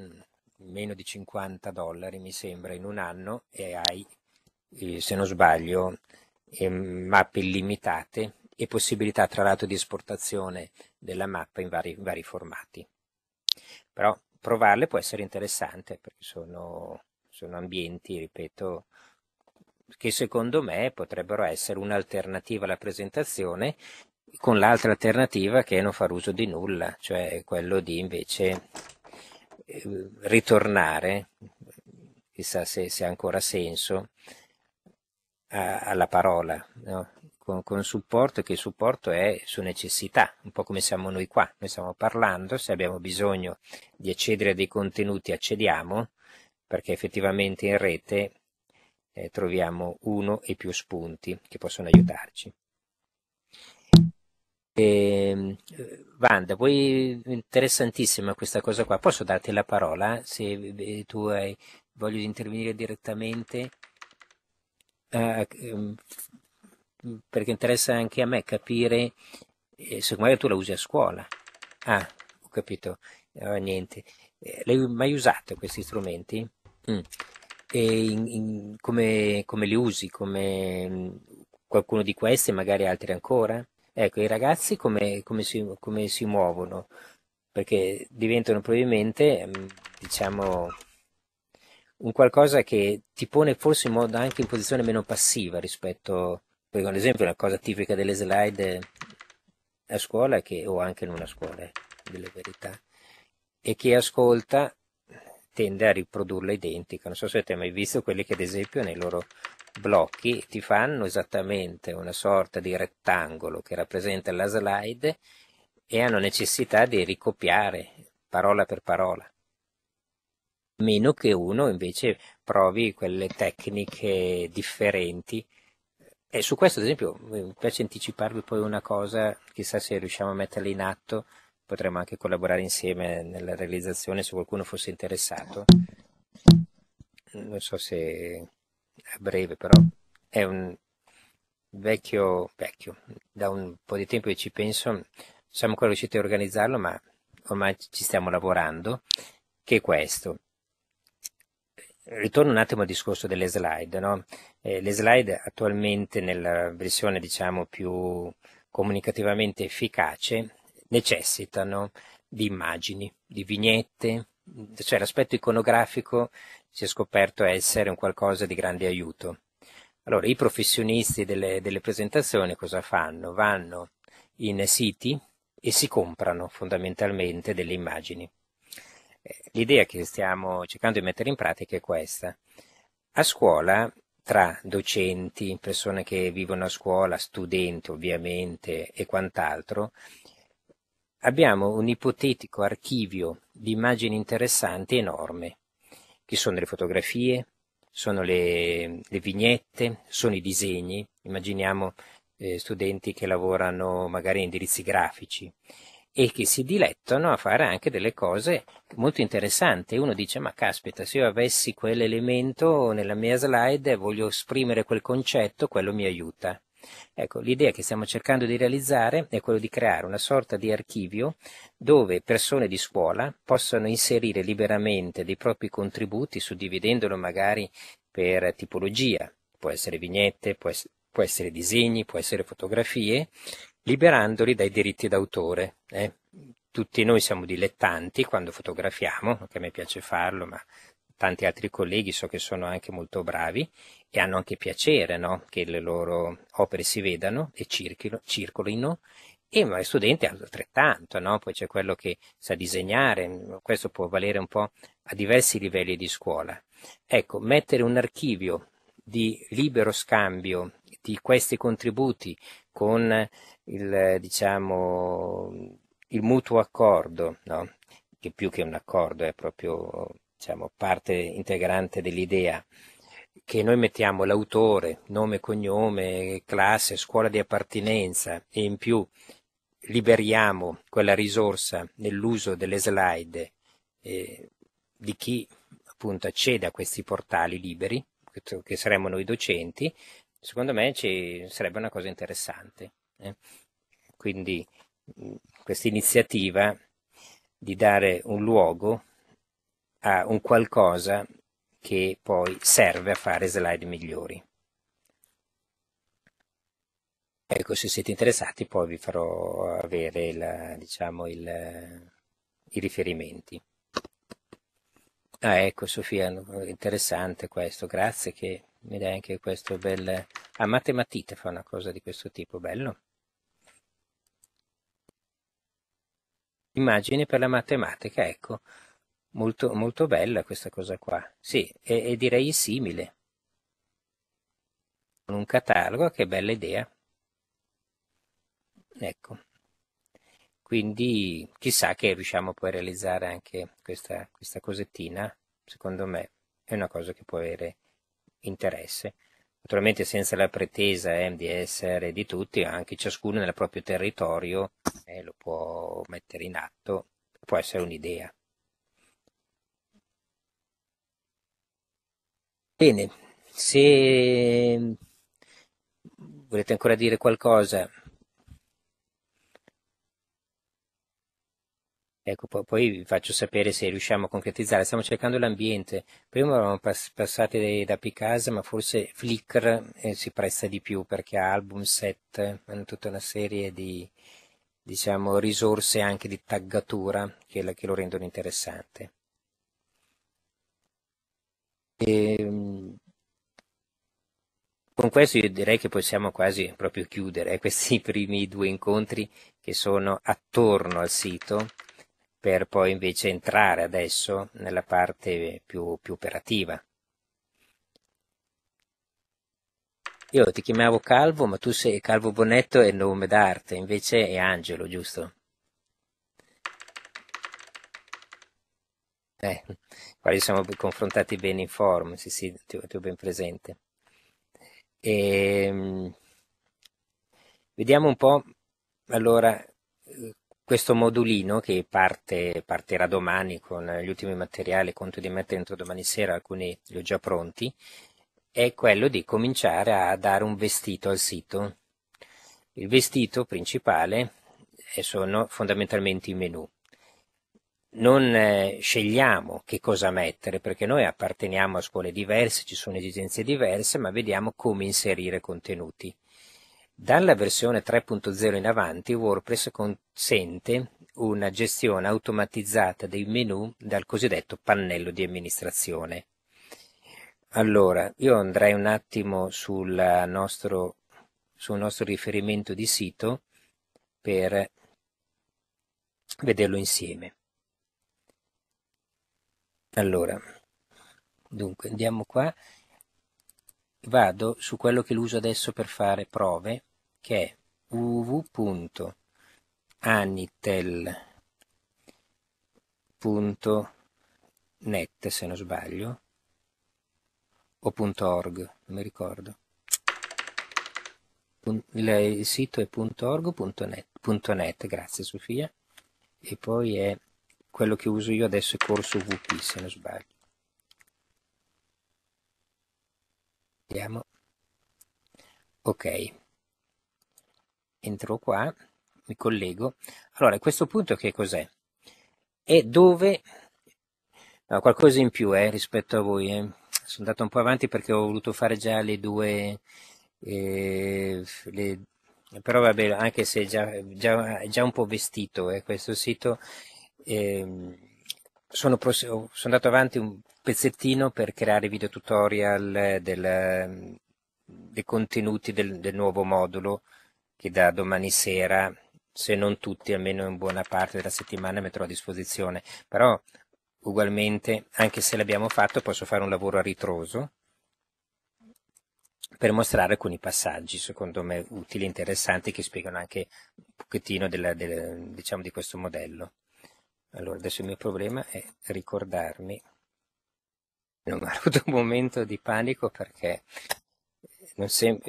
meno di $50 mi sembra in un anno, e hai, se non sbaglio, mappe illimitate e possibilità tra l'altro di esportazione della mappa in vari formati. Però provarle può essere interessante perché sono ambienti, ripeto, che secondo me potrebbero essere un'alternativa alla presentazione, con l'altra alternativa che è non far uso di nulla, cioè quello di invece ritornare, chissà se ha ancora senso, alla parola, no? Con supporto, che il supporto è su necessità, un po' come siamo noi qua, noi stiamo parlando, se abbiamo bisogno di accedere a dei contenuti accediamo, perché effettivamente in rete troviamo uno e più spunti che possono aiutarci. Wanda, poi interessantissima questa cosa qua, posso darti la parola se tu hai voglia di intervenire direttamente? Perché interessa anche a me capire se magari tu la usi a scuola. Ah, ho capito, niente. L'hai mai usato questi strumenti? E come li usi? Come qualcuno di questi, magari altri ancora? Ecco, i ragazzi come si muovono? Perché diventano probabilmente, diciamo, un qualcosa che ti pone forse in modo anche in posizione meno passiva rispetto, perché ad esempio una cosa tipica delle slide a scuola che, o anche non a scuola, delle verità, e chi ascolta tende a riprodurla identica. Non so se ti hai mai visto quelli che ad esempio nei loro blocchi ti fanno esattamente una sorta di rettangolo che rappresenta la slide e hanno necessità di ricopiare parola per parola, meno che uno invece provi quelle tecniche differenti. E su questo, ad esempio, mi piace anticiparvi poi una cosa, chissà se riusciamo a metterla in atto, potremmo anche collaborare insieme nella realizzazione se qualcuno fosse interessato. Non so se a breve, però è un vecchio, da un po' di tempo che ci penso, siamo ancora riusciti a organizzarlo, ma ormai ci stiamo lavorando, che è questo. Ritorno un attimo al discorso delle slide, no? Le slide attualmente nella versione, diciamo, più comunicativamente efficace necessitano di immagini, di vignette, cioè l'aspetto iconografico si è scoperto essere un qualcosa di grande aiuto. Allora i professionisti delle presentazioni cosa fanno? Vanno in siti e si comprano fondamentalmente delle immagini. L'idea che stiamo cercando di mettere in pratica è questa. A scuola, tra docenti, persone che vivono a scuola, studenti ovviamente e quant'altro, abbiamo un ipotetico archivio di immagini interessanti enorme, che sono le fotografie, sono le vignette, sono i disegni. Immaginiamo studenti che lavorano magari in indirizzi grafici e che si dilettano a fare anche delle cose molto interessanti. Uno dice, ma caspita, se io avessi quell'elemento nella mia slide, voglio esprimere quel concetto, quello mi aiuta. Ecco, l'idea che stiamo cercando di realizzare è quella di creare una sorta di archivio dove persone di scuola possano inserire liberamente dei propri contributi, suddividendolo magari per tipologia, può essere vignette, può essere disegni, può essere fotografie, liberandoli dai diritti d'autore. Tutti noi siamo dilettanti quando fotografiamo, anche a me piace farlo, ma tanti altri colleghi so che sono anche molto bravi e hanno anche piacere, no? Che le loro opere si vedano e circolino, e ma gli studenti altrettanto, no? Poi c'è quello che sa disegnare, questo può valere un po' a diversi livelli di scuola. Ecco, mettere un archivio di libero scambio di questi contributi con il, diciamo, il mutuo accordo, no? Che più che un accordo è proprio, diciamo, parte integrante dell'idea, che noi mettiamo l'autore, nome, cognome, classe, scuola di appartenenza, e in più liberiamo quella risorsa nell'uso delle slide di chi appunto accede a questi portali liberi, che saremmo noi docenti. Secondo me ci sarebbe una cosa interessante. Quindi questa iniziativa di dare un luogo a un qualcosa che poi serve a fare slide migliori. Ecco, se siete interessati poi vi farò avere i riferimenti. Ah, ecco Sofia, interessante questo, grazie che mi dai anche questo bel... Ah, Matematica fa una cosa di questo tipo, bello. Immagini per la matematica, ecco. Molto, molto bella questa cosa qua, sì, e direi simile, con un catalogo, che bella idea, ecco, quindi chissà che riusciamo poi a realizzare anche questa cosettina, secondo me è una cosa che può avere interesse, naturalmente senza la pretesa di essere di tutti, anche ciascuno nel proprio territorio lo può mettere in atto, può essere un'idea. Bene, se volete ancora dire qualcosa, Ecco, poi vi faccio sapere se riusciamo a concretizzare. Stiamo cercando l'ambiente. Prima eravamo passati da Picasa, ma forse Flickr si presta di più perché ha album, set, hanno tutta una serie di risorse anche di taggatura che lo rendono interessante. Con questo io direi che possiamo quasi proprio chiudere questi primi due incontri che sono attorno al sito, per poi invece entrare adesso nella parte più operativa. Io ti chiamavo Calvo, ma tu sei Calvo Bonetto, è il nome d'arte, invece è Angelo, giusto? Qua ci siamo confrontati bene in forum, sì, ti ho ben presente. Vediamo un po', allora, questo modulino che partirà domani con gli ultimi materiali, conto di mettere entro domani sera, alcuni li ho già pronti, è quello di cominciare a dare un vestito al sito. Il vestito principale sono fondamentalmente i menu. Non scegliamo che cosa mettere, perché noi apparteniamo a scuole diverse, ci sono esigenze diverse, ma vediamo come inserire contenuti. Dalla versione 3.0 in avanti, WordPress consente una gestione automatizzata dei menu dal cosiddetto pannello di amministrazione. Allora, io andrei un attimo sul nostro riferimento di sito per vederlo insieme. Allora, dunque andiamo qua, vado su quello che uso adesso per fare prove, che è www.anitel.net, se non sbaglio, o .org, non mi ricordo. Il sito è .org.net, grazie Sofia, e poi è quello che uso io adesso, è corso WP, se non sbaglio. Vediamo. Ok, entro qua, mi collego. Allora, a questo punto che cos'è? È dove... No, qualcosa in più rispetto a voi. Sono andato un po' avanti perché ho voluto fare già le due... Però vabbè, anche se è già un po' vestito questo sito... sono andato avanti un pezzettino per creare video tutorial dei contenuti del nuovo modulo che da domani sera, se non tutti, almeno in buona parte della settimana metterò a disposizione. Però ugualmente, anche se l'abbiamo fatto, posso fare un lavoro a ritroso per mostrare alcuni passaggi, secondo me, utili e interessanti, che spiegano anche un pochettino diciamo, di questo modello. Allora, adesso il mio problema è ricordarmi, non ho avuto un momento di panico perché non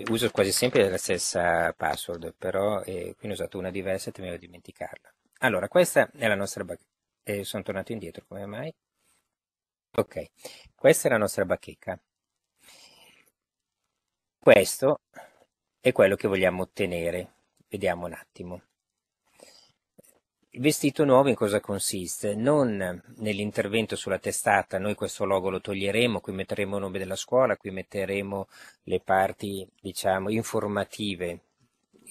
uso quasi sempre la stessa password, però qui ne ho usato una diversa e temevo di dimenticarla. Allora, questa è la nostra bacheca, sono tornato indietro, come mai? Ok, questa è la nostra bacheca. Questo è quello che vogliamo ottenere, vediamo un attimo. Il vestito nuovo in cosa consiste? Non nell'intervento sulla testata, noi questo logo lo toglieremo, qui metteremo il nome della scuola, qui metteremo le parti, diciamo, informative,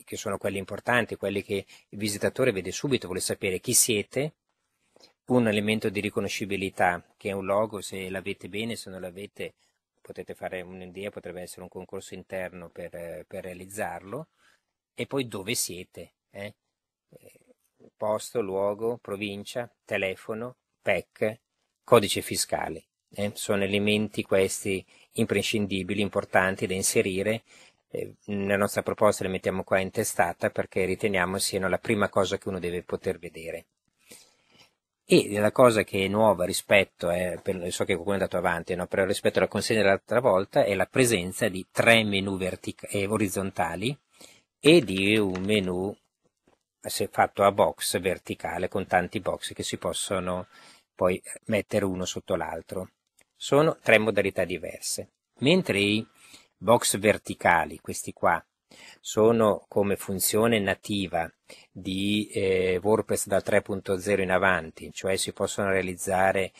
che sono quelle importanti, quelle che il visitatore vede subito, vuole sapere chi siete, un elemento di riconoscibilità, che è un logo, se l'avete bene, se non l'avete potete fare un'idea, potrebbe essere un concorso interno per realizzarlo, e poi dove siete, posto, luogo, provincia, telefono, PEC, codice fiscale. Sono elementi questi imprescindibili, importanti da inserire. La nostra proposta la mettiamo qua in testata perché riteniamo siano la prima cosa che uno deve poter vedere. E la cosa che è nuova rispetto, so che qualcuno è andato avanti, no? Però rispetto alla consegna dell'altra volta, è la presenza di tre menu orizzontali e di un menu fatto a box verticale, con tanti box che si possono poi mettere uno sotto l'altro. Sono tre modalità diverse, mentre i box verticali, questi qua, sono come funzione nativa di WordPress da 3.0 in avanti, cioè si possono realizzare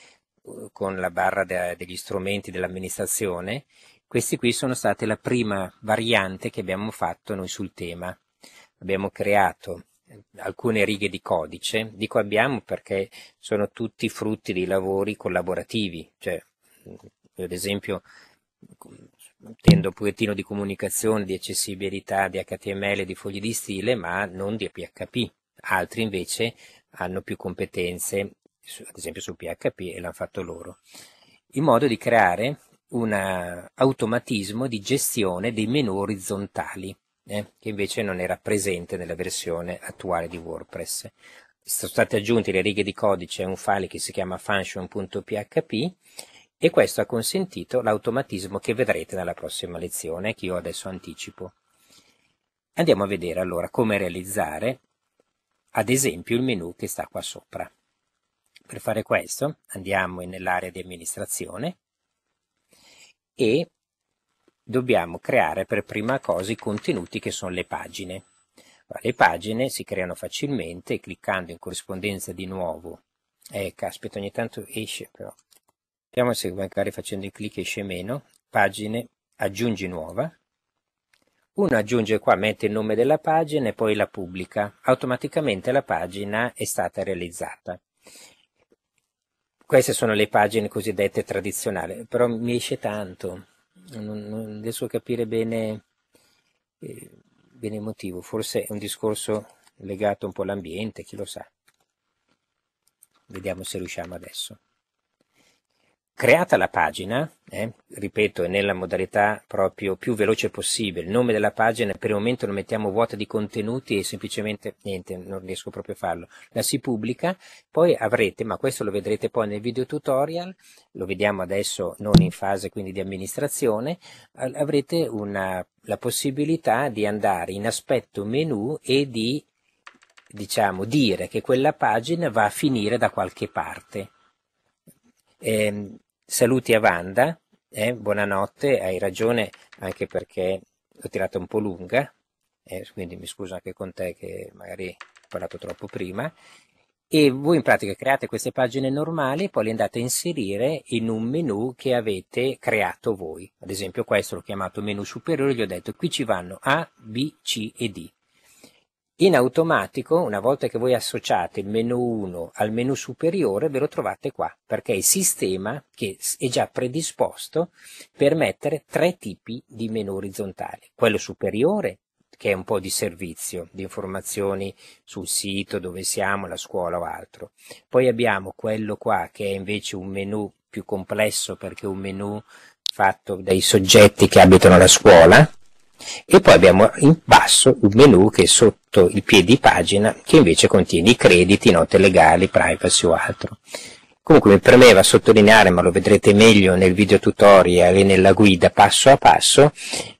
con la barra degli strumenti dell'amministrazione. Questi qui sono state la prima variante che abbiamo fatto noi sul tema. Abbiamo creato alcune righe di codice, dico abbiamo perché sono tutti frutti dei lavori collaborativi, cioè io ad esempio intendo un pochettino di comunicazione, di accessibilità, di HTML, di fogli di stile, ma non di PHP. Altri invece hanno più competenze, ad esempio su PHP, e l'hanno fatto loro, in modo di creare un automatismo di gestione dei menu orizzontali, che invece non era presente nella versione attuale di WordPress. Sono state aggiunte le righe di codice a un file che si chiama function.php, e questo ha consentito l'automatismo che vedrete nella prossima lezione, che io adesso anticipo. Andiamo a vedere allora come realizzare ad esempio il menu che sta qua sopra. Per fare questo andiamo nell'area di amministrazione e dobbiamo creare per prima cosa i contenuti, che sono le pagine. Le pagine si creano facilmente cliccando in corrispondenza di nuovo. Caspita, ogni tanto esce però. Vediamo se magari facendo il clic esce meno. Pagine, aggiungi nuova. Uno aggiunge qua, mette il nome della pagina e poi la pubblica. Automaticamente la pagina è stata realizzata. Queste sono le pagine cosiddette tradizionali, però mi esce tanto. Non riesco a capire bene il motivo. Forse è un discorso legato un po' all'ambiente, chi lo sa. Vediamo se riusciamo adesso. Creata la pagina, ripeto, nella modalità proprio più veloce possibile, il nome della pagina per il momento lo mettiamo vuota di contenuti e semplicemente niente, non riesco proprio a farlo, la si pubblica, poi avrete, ma questo lo vedrete poi nel video tutorial, lo vediamo adesso non in fase quindi di amministrazione, avrete la possibilità di andare in aspetto menu e di dire che quella pagina va a finire da qualche parte. Saluti a Wanda, buonanotte, hai ragione anche perché l'ho tirata un po' lunga, quindi mi scuso anche con te che magari ho parlato troppo prima. E voi in pratica create queste pagine normali, poi le andate a inserire in un menu che avete creato voi. Ad esempio questo l'ho chiamato menu superiore, gli ho detto qui ci vanno A, B, C e D. In automatico, una volta che voi associate il menu 1 al menu superiore, ve lo trovate qua, perché è il sistema che è già predisposto per mettere tre tipi di menu orizzontali. Quello superiore, che è un po' di servizio, di informazioni sul sito, dove siamo, la scuola o altro. Poi abbiamo quello qua, che è invece un menu più complesso, perché è un menu fatto dai soggetti che abitano la scuola. E poi abbiamo in basso un menu che è sotto il piedi pagina, che invece contiene i crediti, note legali, privacy o altro. Comunque mi premeva sottolineare, ma lo vedrete meglio nel video tutorial e nella guida passo a passo,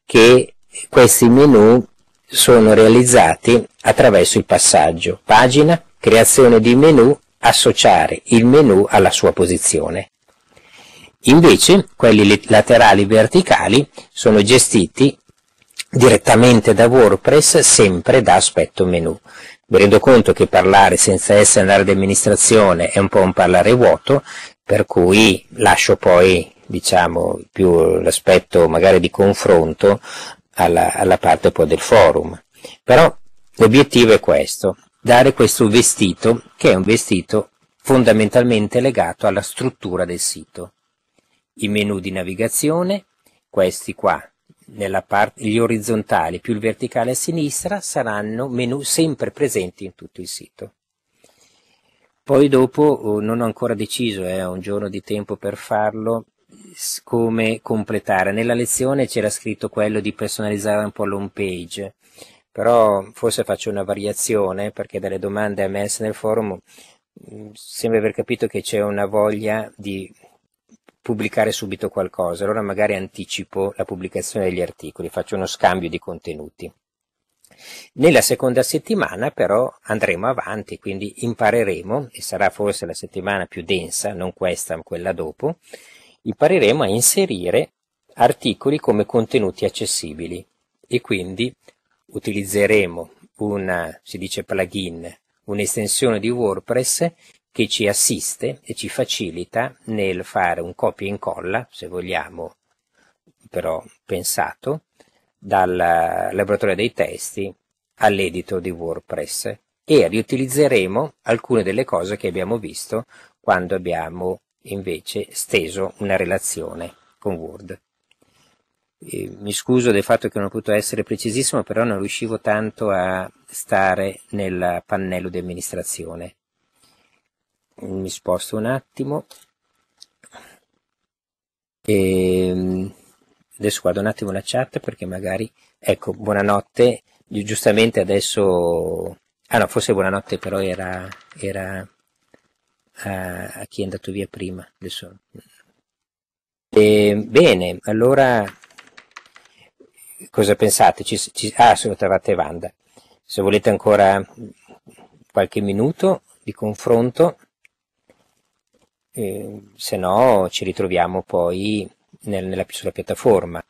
che questi menu sono realizzati attraverso il passaggio pagina, creazione di menu, associare il menu alla sua posizione. Invece quelli laterali verticali sono gestiti direttamente da WordPress, sempre da aspetto menu. Mi rendo conto che parlare senza essere nell'area di amministrazione è un po' un parlare vuoto, per cui lascio poi più l'aspetto magari di confronto alla parte poi del forum. Però l'obiettivo è questo, dare questo vestito, che è un vestito fondamentalmente legato alla struttura del sito. I menu di navigazione, questi qua, nella parte, gli orizzontali più il verticale a sinistra, saranno menu sempre presenti in tutto il sito. Poi dopo non ho ancora deciso, ho un giorno di tempo per farlo, come completare. Nella lezione c'era scritto quello di personalizzare un po' l'home page, però forse faccio una variazione, perché dalle domande emerse nel forum sembra aver capito che c'è una voglia di pubblicare subito qualcosa, allora magari anticipo la pubblicazione degli articoli, faccio uno scambio di contenuti. Nella seconda settimana però andremo avanti, quindi impareremo, e sarà forse la settimana più densa, non questa ma quella dopo, impareremo a inserire articoli come contenuti accessibili e quindi utilizzeremo una, si dice plugin, un'estensione di WordPress che ci assiste e ci facilita nel fare un copia e incolla, se vogliamo, però pensato, dal laboratorio dei testi all'editor di WordPress, e riutilizzeremo alcune delle cose che abbiamo visto quando abbiamo invece steso una relazione con Word. Mi scuso del fatto che non ho potuto essere precisissimo, però non riuscivo tanto a stare nel pannello di amministrazione. Mi sposto un attimo e adesso guardo un attimo la chat, perché magari, ecco, buonanotte. Io giustamente adesso, ah no, forse buonanotte però era a chi è andato via prima adesso. Bene, allora cosa pensate? Se lo trovate Wanda, se volete ancora qualche minuto di confronto, se no ci ritroviamo poi sulla piattaforma.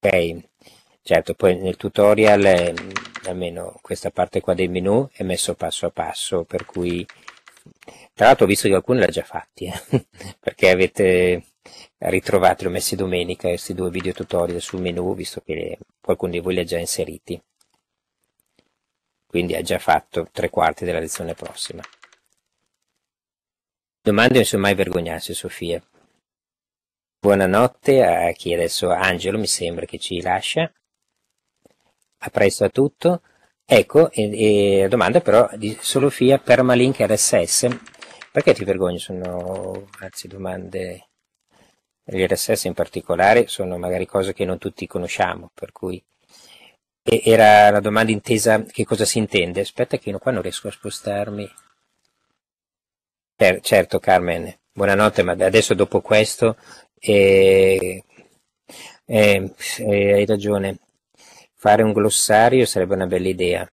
Ok, certo, poi nel tutorial almeno questa parte qua del menu è messo passo a passo, per cui tra l'altro ho visto che alcuni l'ha già fatti, perché avete ritrovato, l'ho messi domenica, questi due video tutorial sul menu, visto che qualcuno di voi li ha già inseriti, quindi ha già fatto 3/4 della lezione prossima. Domande, non so mai vergognarsi. Sofia, buonanotte a chi adesso, Angelo mi sembra che ci lascia, a presto a tutto. Ecco, e domanda però di Sofia, permalink RSS, perché ti vergogni? Sono, anzi, domande, gli RSS in particolare sono magari cose che non tutti conosciamo, per cui era la domanda intesa che cosa si intende. Aspetta che qua non riesco a spostarmi. Certo Carmen, buonanotte, ma adesso dopo questo hai ragione. Fare un glossario sarebbe una bella idea.